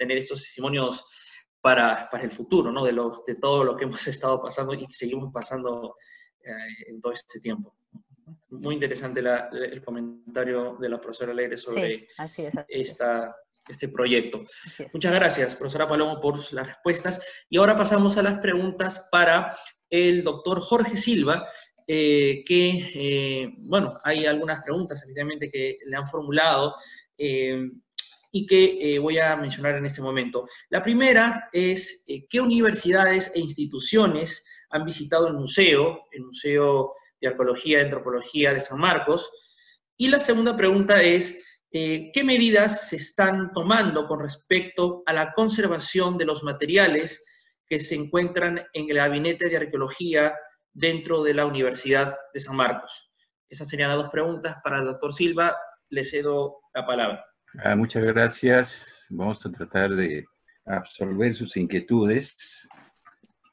tener estos testimonios para, para el futuro, ¿no?, de, lo, de todo lo que hemos estado pasando y que seguimos pasando eh, en todo este tiempo. Muy interesante la, el comentario de la profesora Alegre sobre sí, así es, así es. esta... este proyecto. Muchas gracias, profesora Palomo, por las respuestas. Y ahora pasamos a las preguntas para el doctor Jorge Silva, eh, que, eh, bueno, hay algunas preguntas, evidentemente, que le han formulado, eh, y que eh, voy a mencionar en este momento. La primera es, eh, ¿qué universidades e instituciones han visitado el museo, el Museo de Arqueología y Antropología de San Marcos? Y la segunda pregunta es, Eh, ¿qué medidas se están tomando con respecto a la conservación de los materiales que se encuentran en el Gabinete de Arqueología dentro de la Universidad de San Marcos? Esas serían las dos preguntas para el doctor Silva. Le cedo la palabra. Ah, muchas gracias. Vamos a tratar de absorber sus inquietudes.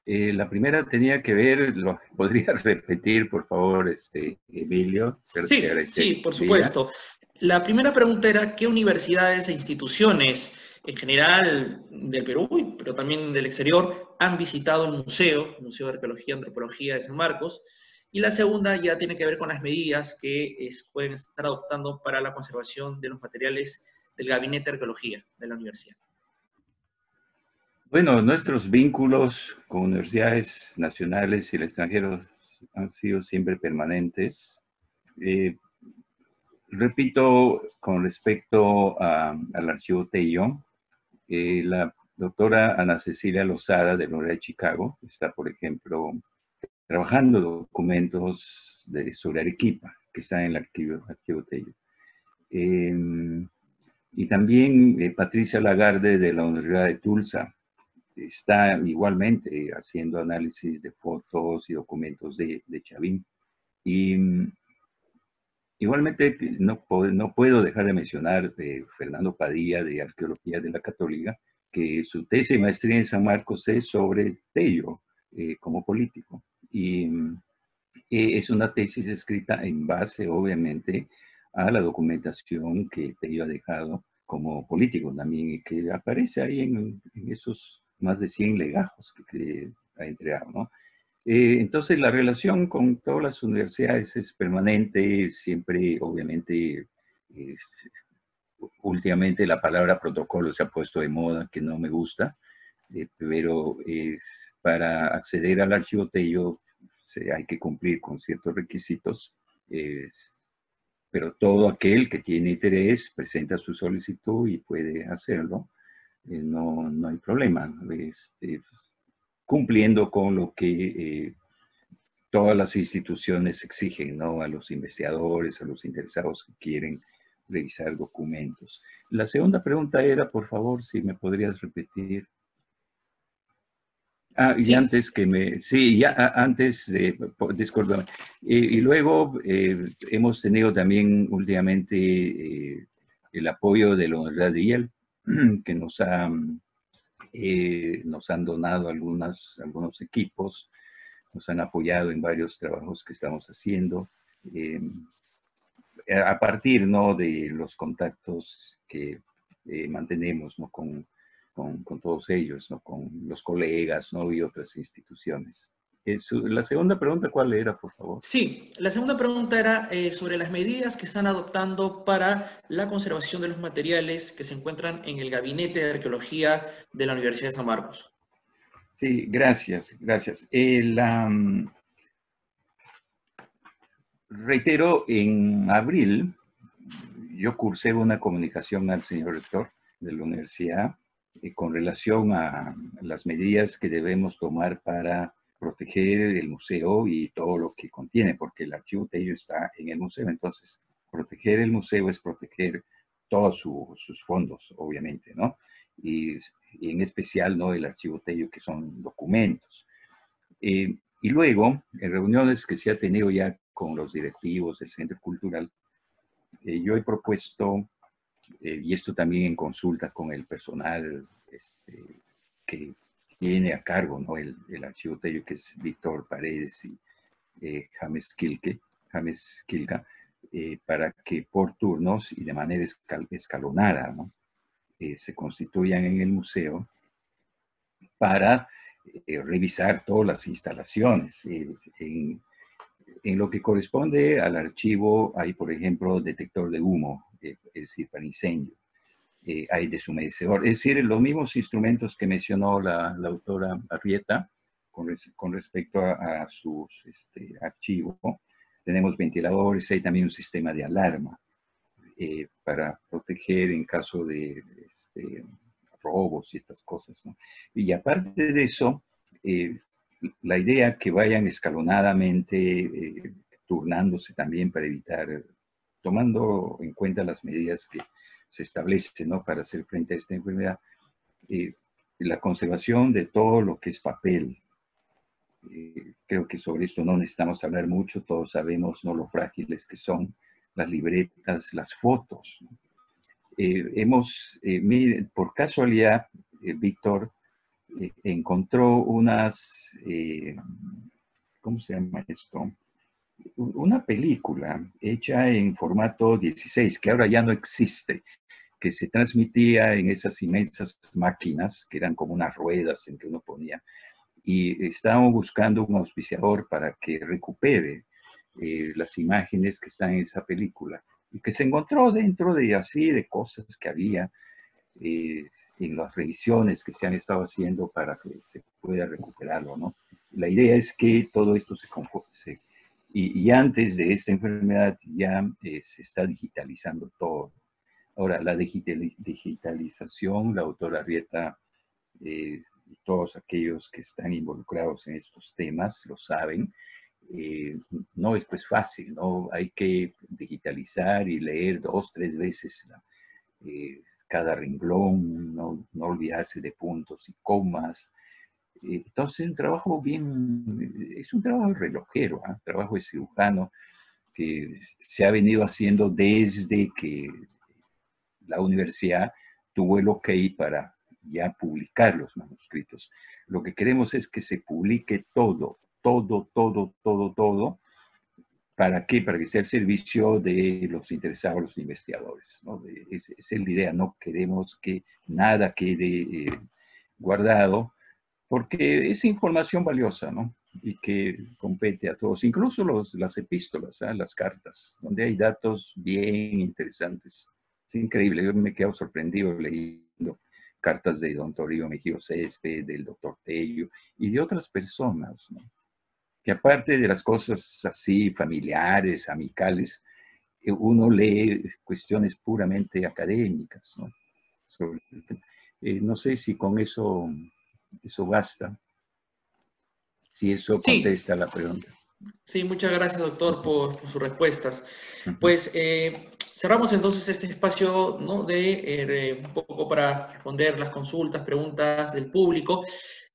Eh, la primera tenía que ver, lo podría repetir, por favor, este, Emilio. Sí, sí, por supuesto. La primera pregunta era, ¿qué universidades e instituciones en general del Perú, pero también del exterior, han visitado el museo, el Museo de Arqueología y Antropología de San Marcos? Y la segunda ya tiene que ver con las medidas que es, pueden estar adoptando para la conservación de los materiales del Gabinete de Arqueología de la Universidad. Bueno, nuestros vínculos con universidades nacionales y el extranjero han sido siempre permanentes. Eh, repito, con respecto a, al archivo Tello, eh, la doctora Ana Cecilia Lozada de la Universidad de Chicago está, por ejemplo, trabajando documentos de, sobre Arequipa, que está en el archivo, archivo Tello. Eh, y también eh, Patricia Lagarde de la Universidad de Tulsa está igualmente haciendo análisis de fotos y documentos de, de Chavín. Y igualmente no, no puedo dejar de mencionar eh, Fernando Padilla de Arqueología de la Católica, que su tesis de maestría en San Marcos es sobre Tello eh, como político. Y eh, es una tesis escrita en base, obviamente, a la documentación que Tello ha dejado como político también, y que aparece ahí en, en esos más de cien legajos que, que ha entregado, ¿no? Eh, entonces, la relación con todas las universidades es permanente, siempre, obviamente, es, últimamente la palabra protocolo se ha puesto de moda, que no me gusta, eh, pero es... Para acceder al archivo Tello se, hay que cumplir con ciertos requisitos, eh, pero todo aquel que tiene interés presenta su solicitud y puede hacerlo, eh, no, no hay problema, este, cumpliendo con lo que eh, todas las instituciones exigen, ¿no?, a los investigadores, a los interesados que quieren revisar documentos. La segunda pregunta era, por favor, si me podrías repetir. Ah, y sí. antes que me... Sí, ya antes, eh, discúlpame. Eh, sí. Y luego eh, hemos tenido también últimamente eh, el apoyo de la Universidad de Yale, que nos, ha, eh, nos han donado algunas, algunos equipos, nos han apoyado en varios trabajos que estamos haciendo, eh, a partir, ¿no?, de los contactos que eh, mantenemos, ¿no?, con... Con, con todos ellos, ¿no?, con los colegas, ¿no?, y otras instituciones. Eso, la segunda pregunta, ¿cuál era, por favor? Sí, la segunda pregunta era eh, sobre las medidas que están adoptando para la conservación de los materiales que se encuentran en el Gabinete de Arqueología de la Universidad de San Marcos. Sí, gracias, gracias. El, um, reitero, en abril yo cursé una comunicación al señor rector de la universidad con relación a las medidas que debemos tomar para proteger el museo y todo lo que contiene, porque el archivo Tello está en el museo, entonces proteger el museo es proteger todos su, sus fondos, obviamente, ¿no? Y, y en especial, ¿no?, el archivo Tello, que son documentos. Eh, y luego, en reuniones que se ha tenido ya con los directivos del Centro Cultural, eh, yo he propuesto... Eh, y esto también en consulta con el personal este, que tiene a cargo, ¿no?, el, el archivo Tello, que es Víctor Paredes y eh, James Kilka, James Kilka eh, para que por turnos y de manera escal, escalonada, ¿no?, eh, se constituyan en el museo para eh, revisar todas las instalaciones. Eh, en, en lo que corresponde al archivo hay, por ejemplo, detector de humo, es decir, para incendio, eh, hay deshumedecedor, es decir, los mismos instrumentos que mencionó la, la autora Arrieta con, res, con respecto a, a sus este, archivos. Tenemos ventiladores, hay también un sistema de alarma eh, para proteger en caso de este, robos y estas cosas, ¿no? Y aparte de eso, eh, la idea que vayan escalonadamente, eh, turnándose también para evitar... tomando en cuenta las medidas que se establecen, ¿no?, para hacer frente a esta enfermedad, eh, la conservación de todo lo que es papel, Eh, creo que sobre esto no necesitamos hablar mucho, todos sabemos, ¿no?, lo frágiles que son las libretas, las fotos, ¿no? Eh, hemos, eh, miren, por casualidad, eh, Víctor eh, encontró unas, eh, ¿cómo se llama esto? Una película hecha en formato dieciséis, que ahora ya no existe, que se transmitía en esas inmensas máquinas, que eran como unas ruedas en que uno ponía, y estábamos buscando un auspiciador para que recupere eh, las imágenes que están en esa película, y que se encontró dentro de así, de cosas que había eh, en las revisiones que se han estado haciendo para que se pueda recuperarlo, ¿no? La idea es que todo esto se conforme, y, y antes de esta enfermedad ya eh, se está digitalizando todo. Ahora, la digital, digitalización, la autora Arrieta, eh, todos aquellos que están involucrados en estos temas lo saben, eh, no es pues fácil, ¿no? Hay que digitalizar y leer dos, tres veces eh, cada renglón, no, no olvidarse de puntos y comas. Eh, entonces, un trabajo bien, es un trabajo relojero, ¿eh? Trabajo de cirujano que se ha venido haciendo desde que la universidad tuvo el ok para ya publicar los manuscritos. Lo que queremos es que se publique todo, todo, todo, todo, todo. ¿Para qué? Para que sea el servicio de los interesados, los investigadores, ¿no? Esa es la idea, no queremos que nada quede eh, guardado, porque es información valiosa, ¿no? Y que compete a todos, incluso los, las epístolas, ¿eh? Las cartas, donde hay datos bien interesantes. Es increíble, yo me he quedado sorprendido leyendo cartas de don Toribio Mejía Xesspe, del doctor Tello y de otras personas, ¿no? Que aparte de las cosas así familiares, amicales, uno lee cuestiones puramente académicas, ¿no? Sobre, eh, no sé si con eso, eso basta, si eso sí contesta la pregunta. Sí, muchas gracias, doctor, por, por sus respuestas. Uh-huh. Pues eh, cerramos entonces este espacio, ¿no?, de eh, un poco para responder las consultas, preguntas del público,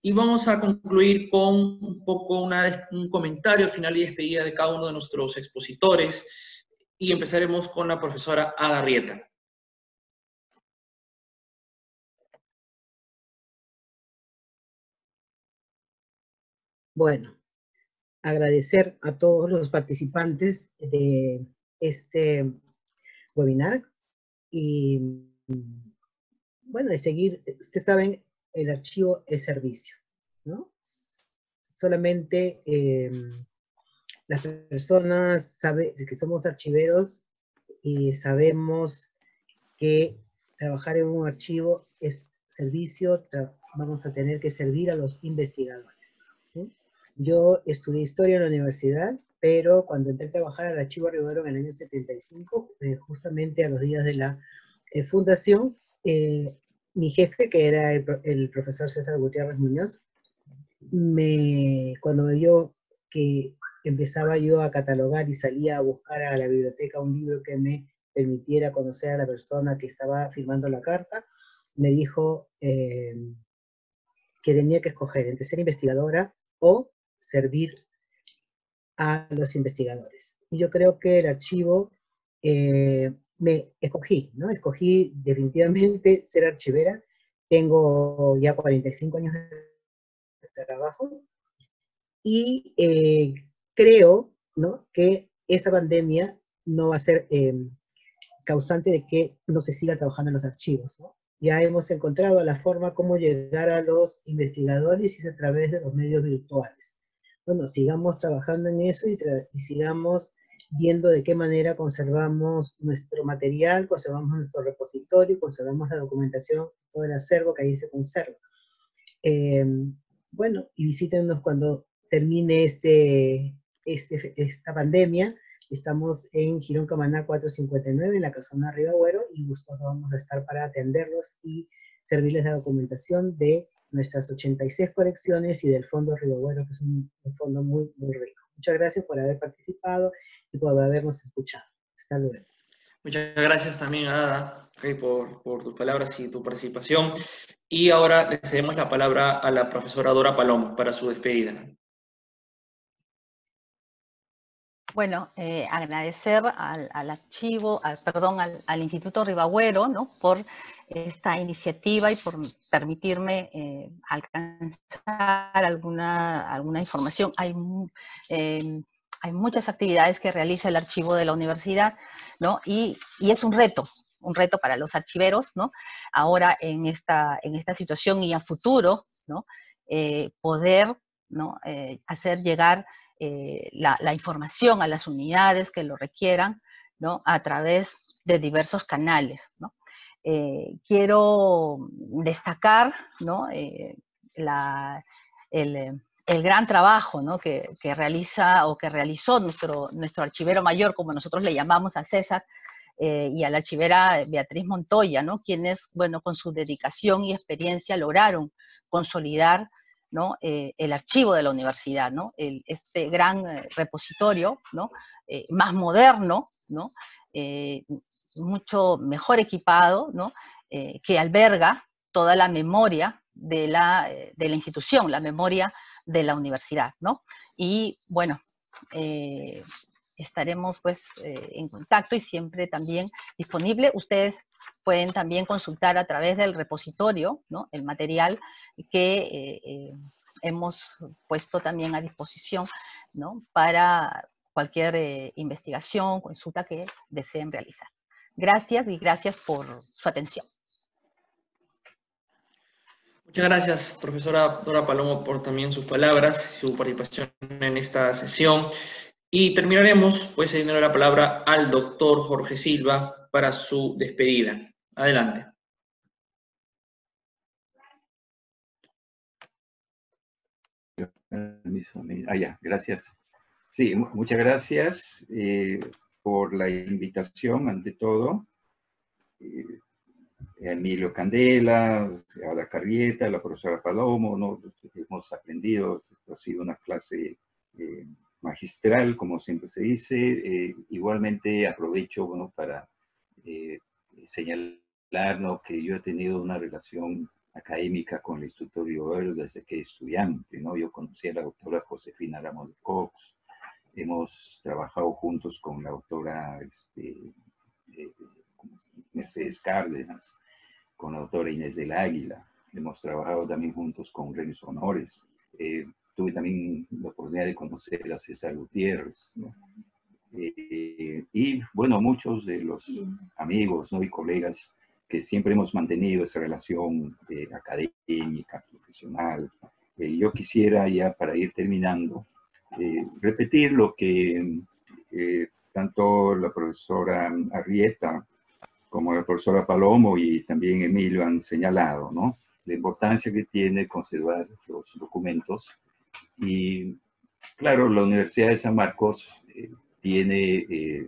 y vamos a concluir con un poco una, un comentario final y despedida de cada uno de nuestros expositores, y empezaremos con la profesora Ada Arrieta. Bueno, agradecer a todos los participantes de este webinar y, bueno, de seguir, ustedes saben, el archivo es servicio, ¿no? Solamente eh, las personas sabe, que somos archiveros y sabemos que trabajar en un archivo es servicio, vamos a tener que servir a los investigadores, ¿sí? Yo estudié historia en la universidad, pero cuando entré a trabajar al Archivo Río Agüero en el año setenta y cinco, eh, justamente a los días de la eh, fundación, eh, mi jefe, que era el, el profesor César Gutiérrez Muñoz, me, cuando me vio que empezaba yo a catalogar y salía a buscar a la biblioteca un libro que me permitiera conocer a la persona que estaba firmando la carta, me dijo eh, que tenía que escoger entre ser investigadora o servir a los investigadores. Y yo creo que el archivo, eh, me escogí, ¿no? Escogí definitivamente ser archivera. Tengo ya cuarenta y cinco años de trabajo y eh, creo, ¿no?, que esta pandemia no va a ser eh, causante de que no se siga trabajando en los archivos, ¿no? Ya hemos encontrado la forma cómo llegar a los investigadores y es a través de los medios virtuales. Bueno, sigamos trabajando en eso y, tra y sigamos viendo de qué manera conservamos nuestro material, conservamos nuestro repositorio, conservamos la documentación, todo el acervo que ahí se conserva. Eh, bueno, y visítenos cuando termine este, este, esta pandemia. Estamos en Girón Camaná cuatrocientos cincuenta y nueve, en la casona Riva-Agüero, y gustosos vamos a estar para atenderlos y servirles la documentación de nuestras ochenta y seis colecciones y del Fondo Riva-Agüero, que es un, un fondo muy, muy rico. Muchas gracias por haber participado y por habernos escuchado. Hasta luego. Muchas gracias también, Ada, por, por tus palabras y tu participación. Y ahora le cedemos la palabra a la profesora Dora Palomo para su despedida. Bueno, eh, agradecer al, al archivo, al, perdón, al, al Instituto Riva-Agüero, ¿no?, por esta iniciativa y por permitirme eh, alcanzar alguna, alguna información. Hay, eh, hay muchas actividades que realiza el archivo de la universidad, ¿no? Y, y es un reto, un reto para los archiveros, ¿no? Ahora en esta, en esta situación y a futuro, ¿no? Eh, poder, ¿no?, eh, hacer llegar Eh, la, la información a las unidades que lo requieran, ¿no?, a través de diversos canales, ¿no? Eh, quiero destacar, ¿no?, eh, la, el, el gran trabajo, ¿no?, que, que realiza o que realizó nuestro, nuestro archivero mayor, como nosotros le llamamos a César, eh, y a la archivera Beatriz Montoya, ¿no?, quienes, bueno, con su dedicación y experiencia lograron consolidar, ¿no?, Eh, el archivo de la universidad, ¿no?, el, este gran eh, repositorio, ¿no?, eh, más moderno, ¿no?, eh, mucho mejor equipado, ¿no?, eh, que alberga toda la memoria de la, eh, de la institución, la memoria de la universidad, ¿no? Y bueno, eh, estaremos pues eh, en contacto y siempre también disponible. Ustedes pueden también consultar a través del repositorio, ¿no?, el material que eh, eh, hemos puesto también a disposición, ¿no?, para cualquier eh, investigación, consulta que deseen realizar. Gracias y gracias por su atención. Muchas gracias, profesora Dora Palomo, por también sus palabras, su participación en esta sesión. Y terminaremos, pues, cediendo la palabra al doctor Jorge Silva para su despedida. Adelante. Ah, ya, gracias. Sí, muchas gracias eh, por la invitación, ante todo. Eh, Emilio Candela, Ada Arrieta, la profesora Palomo, ¿no? Hemos aprendido, ha sido una clase Eh, magistral, como siempre se dice. Eh, igualmente aprovecho, bueno, para eh, señalarnos que yo he tenido una relación académica con el Instituto Río Agüero desde que estudiante, ¿no? Yo conocí a la doctora Josefina Ramos de Cos, hemos trabajado juntos con la doctora este, eh, Mercedes Cárdenas, con la doctora Inés del Águila, hemos trabajado también juntos con Renos Honores, eh, tuve también la oportunidad de conocer a César Gutiérrez, ¿no? Eh, y, bueno, muchos de los amigos, ¿no?, y colegas que siempre hemos mantenido esa relación eh, académica, profesional. Eh, yo quisiera, ya para ir terminando, eh, repetir lo que eh, tanto la profesora Arrieta como la profesora Palomo y también Emilio han señalado, ¿no?, la importancia que tiene conservar los documentos. Y claro, la Universidad de San Marcos eh, tiene eh,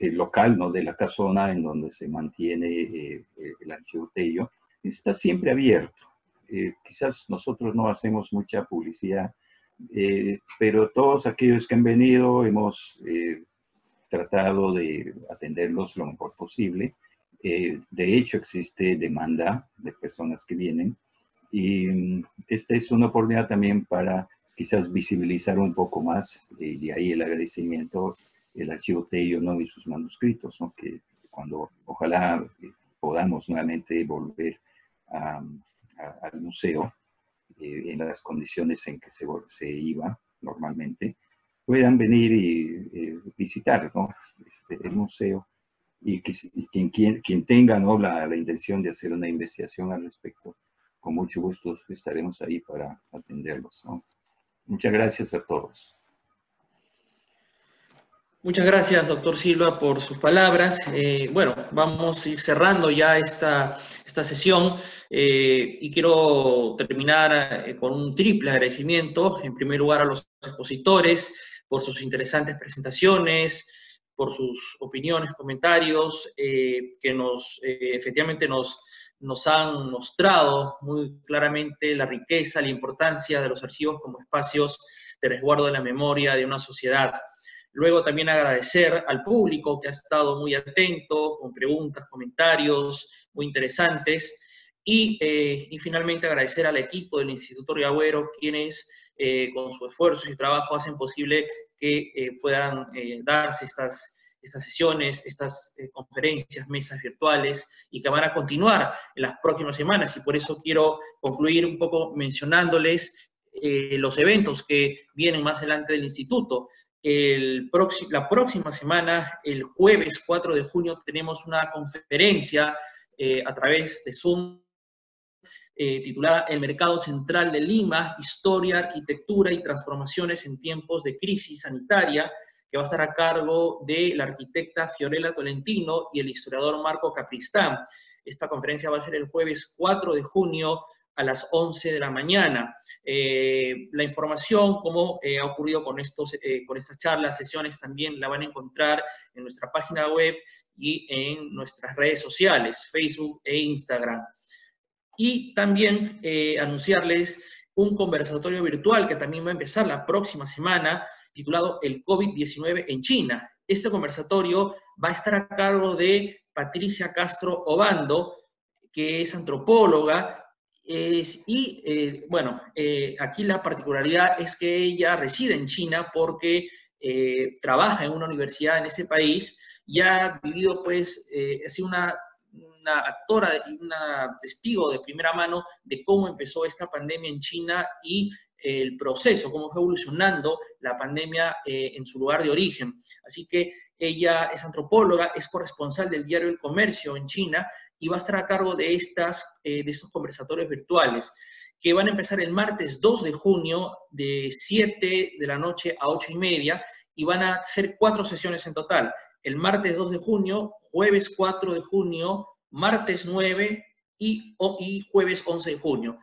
el local, ¿no?, de la casona en donde se mantiene eh, el archivo Tello. Está siempre abierto. Eh, quizás nosotros no hacemos mucha publicidad, eh, pero todos aquellos que han venido hemos eh, tratado de atenderlos lo mejor posible. Eh, de hecho, existe demanda de personas que vienen. Y esta es una oportunidad también para quizás visibilizar un poco más, eh, de ahí el agradecimiento, el archivo Tello, ¿no?, y sus manuscritos, ¿no?, que cuando ojalá eh, podamos nuevamente volver a, a, al museo eh, en las condiciones en que se, se iba normalmente, puedan venir y eh, visitar, ¿no?, este, el museo. Y, que, y quien, quien, quien tenga, ¿no?, la, la intención de hacer una investigación al respecto, con mucho gusto estaremos ahí para atenderlos, ¿no? Muchas gracias a todos. Muchas gracias, doctor Silva, por sus palabras. Eh, bueno, vamos a ir cerrando ya esta, esta sesión eh, y quiero terminar con un triple agradecimiento. En primer lugar, a los expositores por sus interesantes presentaciones, por sus opiniones, comentarios, eh, que nos eh, efectivamente nos... nos han mostrado muy claramente la riqueza, la importancia de los archivos como espacios de resguardo de la memoria de una sociedad. Luego también agradecer al público que ha estado muy atento, con preguntas, comentarios muy interesantes. Y, eh, y finalmente agradecer al equipo del Instituto Río Agüero, quienes eh, con su esfuerzo y su trabajo hacen posible que eh, puedan eh, darse estas estas sesiones, estas eh, conferencias, mesas virtuales, y que van a continuar en las próximas semanas. Y por eso quiero concluir un poco mencionándoles eh, los eventos que vienen más adelante del instituto. El la próxima semana, el jueves cuatro de junio, tenemos una conferencia eh, a través de Zoom, Eh, titulada El Mercado Central de Lima, Historia, Arquitectura y Transformaciones en Tiempos de Crisis Sanitaria, que va a estar a cargo de la arquitecta Fiorella Tolentino y el historiador Marco Capristán. Esta conferencia va a ser el jueves cuatro de junio a las once de la mañana. Eh, la información, como eh, ha ocurrido con, estos, eh, con estas charlas, sesiones, también la van a encontrar en nuestra página web y en nuestras redes sociales, Facebook e Instagram. Y también eh, anunciarles un conversatorio virtual que también va a empezar la próxima semana, titulado El COVID diecinueve en China. Este conversatorio va a estar a cargo de Patricia Castro Obando, que es antropóloga, es, y eh, bueno, eh, aquí la particularidad es que ella reside en China porque eh, trabaja en una universidad en este país y ha vivido, pues, eh, ha sido una... una actora, una testigo de primera mano de cómo empezó esta pandemia en China y el proceso, cómo fue evolucionando la pandemia eh, en su lugar de origen. Así que ella es antropóloga, es corresponsal del diario El Comercio en China y va a estar a cargo de, estas, eh, de estos conversatorios virtuales, que van a empezar el martes dos de junio de siete de la noche a ocho y media, y van a ser cuatro sesiones en total. El martes dos de junio, jueves cuatro de junio, martes nueve y, y jueves once de junio.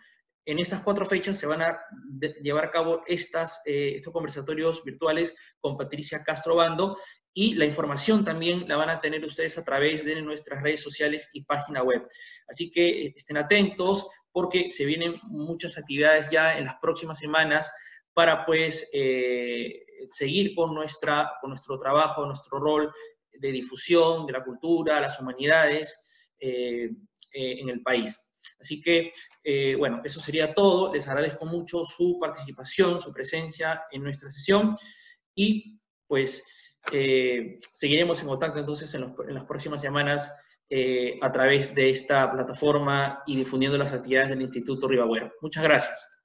En estas cuatro fechas se van a de, llevar a cabo estas, eh, estos conversatorios virtuales con Patricia Castro Obando, y la información también la van a tener ustedes a través de nuestras redes sociales y página web. Así que eh, estén atentos porque se vienen muchas actividades ya en las próximas semanas para, pues, eh, seguir con, nuestra, con nuestro trabajo, nuestro rol de difusión de la cultura, las humanidades eh, eh, en el país. Así que, eh, bueno, eso sería todo. Les agradezco mucho su participación, su presencia en nuestra sesión, y pues eh, seguiremos en contacto entonces en, los, en las próximas semanas eh, a través de esta plataforma y difundiendo las actividades del Instituto Riva-Agüero. Muchas gracias.